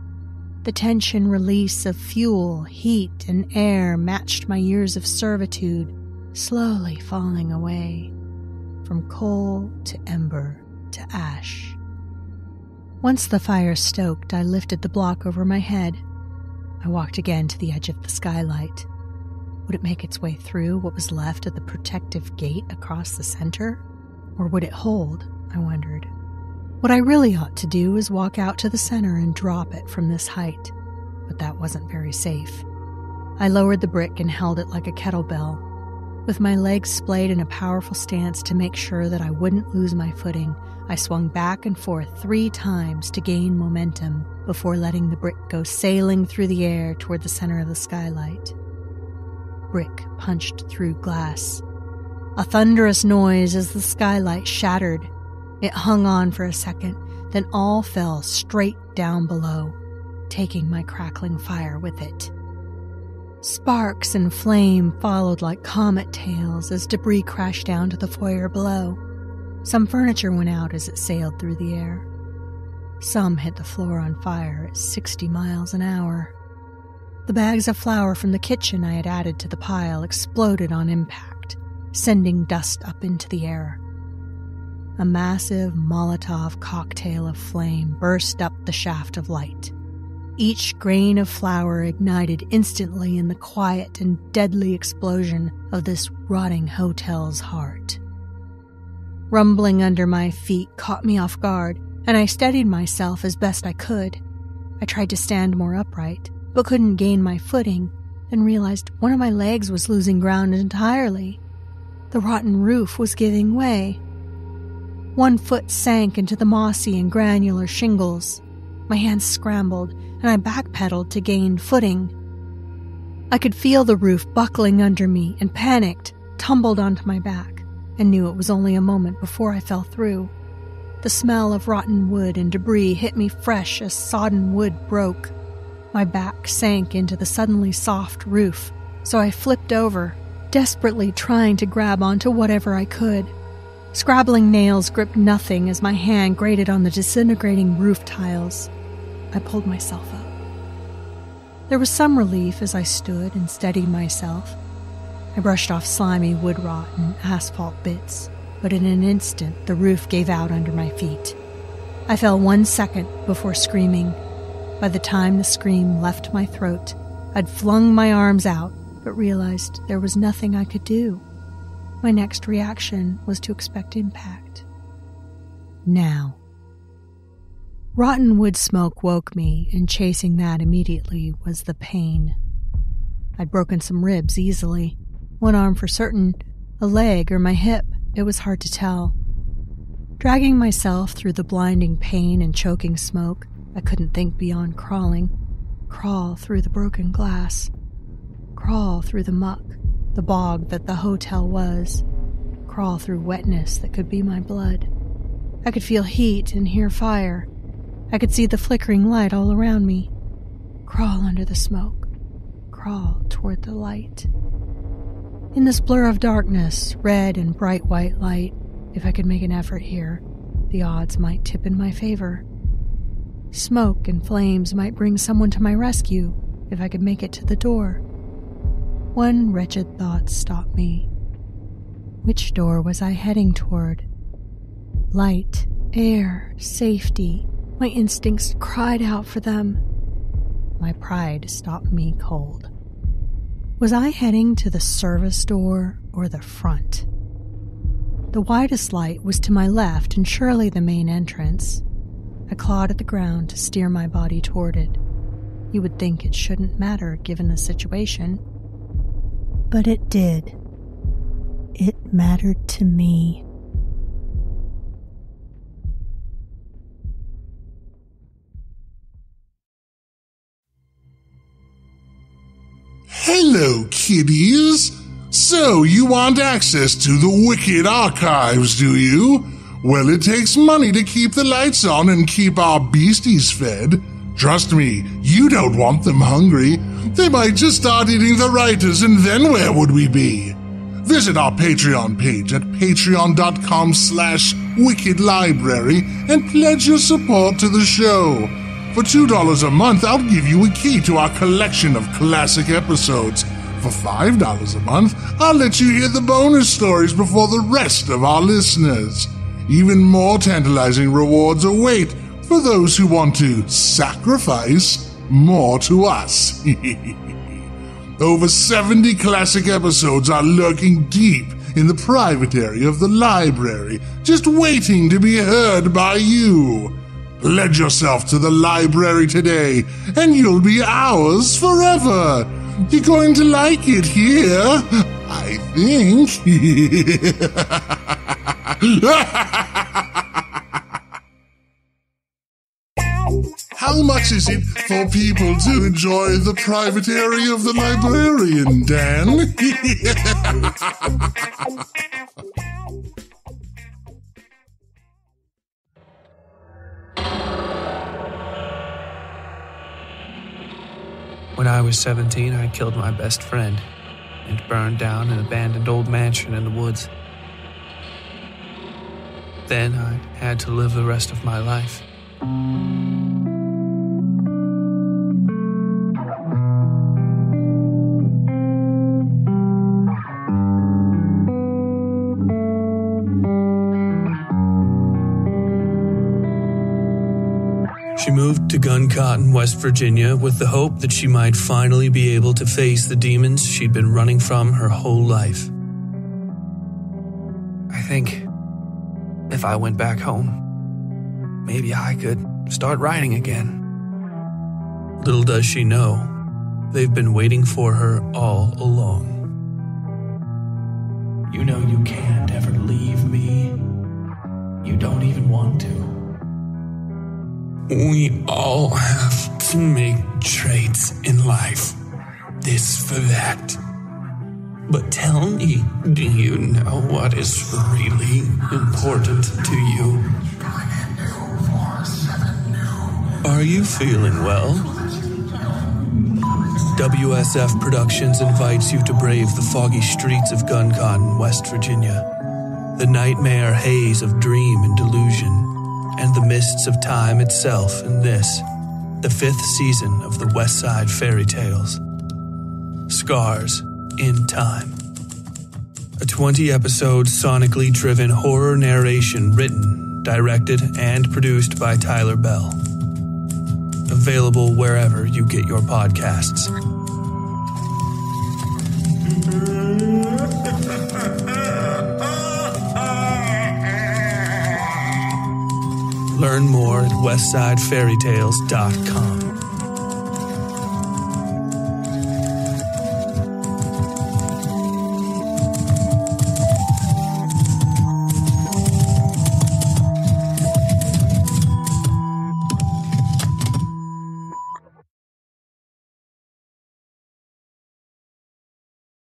The tension release of fuel, heat, and air matched my years of servitude, slowly falling away, from coal to ember to ash. Once the fire stoked, I lifted the block over my head. I walked again to the edge of the skylight. Would it make its way through what was left of the protective gate across the center? Or would it hold, I wondered. What I really ought to do is walk out to the center and drop it from this height, but that wasn't very safe. I lowered the brick and held it like a kettlebell, with my legs splayed in a powerful stance to make sure that I wouldn't lose my footing. I swung back and forth three times to gain momentum before letting the brick go sailing through the air toward the center of the skylight. Brick punched through glass. A thunderous noise as the skylight shattered. It hung on for a second, then all fell straight down below, taking my crackling fire with it. Sparks and flame followed like comet tails as debris crashed down to the foyer below. Some furniture went out as it sailed through the air. Some hit the floor on fire at sixty miles an hour. The bags of flour from the kitchen I had added to the pile exploded on impact, sending dust up into the air. A massive Molotov cocktail of flame burst up the shaft of light. Each grain of flour ignited instantly in the quiet and deadly explosion of this rotting hotel's heart. Rumbling under my feet caught me off guard, and I steadied myself as best I could. I tried to stand more upright, but couldn't gain my footing, and realized one of my legs was losing ground entirely. The rotten roof was giving way. One foot sank into the mossy and granular shingles. My hands scrambled, and I backpedaled to gain footing. I could feel the roof buckling under me and panicked, tumbled onto my back, and knew it was only a moment before I fell through. The smell of rotten wood and debris hit me fresh as sodden wood broke. My back sank into the suddenly soft roof, so I flipped over, desperately trying to grab onto whatever I could. Scrabbling nails gripped nothing as my hand grated on the disintegrating roof tiles. I pulled myself up. There was some relief as I stood and steadied myself. I brushed off slimy wood rot and asphalt bits, but in an instant the roof gave out under my feet. I fell one second before screaming. By the time the scream left my throat, I'd flung my arms out, but realized there was nothing I could do. My next reaction was to expect impact. Now. Rotten wood smoke woke me, and chasing that immediately was the pain. I'd broken some ribs easily, one arm for certain, a leg or my hip, it was hard to tell. Dragging myself through the blinding pain and choking smoke, I couldn't think beyond crawling. Crawl through the broken glass. Crawl through the muck, the bog that the hotel was. Crawl through wetness that could be my blood. I could feel heat and hear fire. I could see the flickering light all around me. Crawl under the smoke. Crawl toward the light. In this blur of darkness, red and bright white light, if I could make an effort here, the odds might tip in my favor. Smoke and flames might bring someone to my rescue if I could make it to the door. One wretched thought stopped me. Which door was I heading toward? Light, air, safety. My instincts cried out for them. My pride stopped me cold. Was I heading to the service door or the front? The widest light was to my left and surely the main entrance. I clawed at the ground to steer my body toward it. You would think it shouldn't matter given the situation. But it did. It mattered to me. Hello, kiddies! So you want access to the Wicked Archives, do you? Well, it takes money to keep the lights on and keep our beasties fed. Trust me, you don't want them hungry. They might just start eating the writers, and then where would we be? Visit our Patreon page at patreon.com slash wickedlibrary and pledge your support to the show. For two dollars a month, I'll give you a key to our collection of classic episodes. For five dollars a month, I'll let you hear the bonus stories before the rest of our listeners. Even more tantalizing rewards await for those who want to sacrifice more to us. Over seventy classic episodes are lurking deep in the private area of the library, just waiting to be heard by you. Pledge yourself to the library today, and you'll be ours forever. You're going to like it here, I think. How much is it for people to enjoy the private area of the librarian, Dan? When I was seventeen, I killed my best friend and burned down an abandoned old mansion in the woods. Then I had to live the rest of my life. She moved to Guncotton, West Virginia, with the hope that she might finally be able to face the demons she'd been running from her whole life. I think if I went back home, maybe I could start writing again. Little does she know, they've been waiting for her all along. You know you can't ever leave me. You don't even want to. We all have to make trades in life, this for that. But tell me, do you know what is really important to you? Are you feeling well? W S F Productions invites you to brave the foggy streets of Guncotton, West Virginia. The nightmare haze of dream and delusion, and the mists of time itself in this, the fifth season of the West Side Fairy Tales, Scars in Time. A twenty-episode sonically driven horror narration written, directed, and produced by Tyler Bell. Available wherever you get your podcasts. Learn more at west side fairy tales dot com.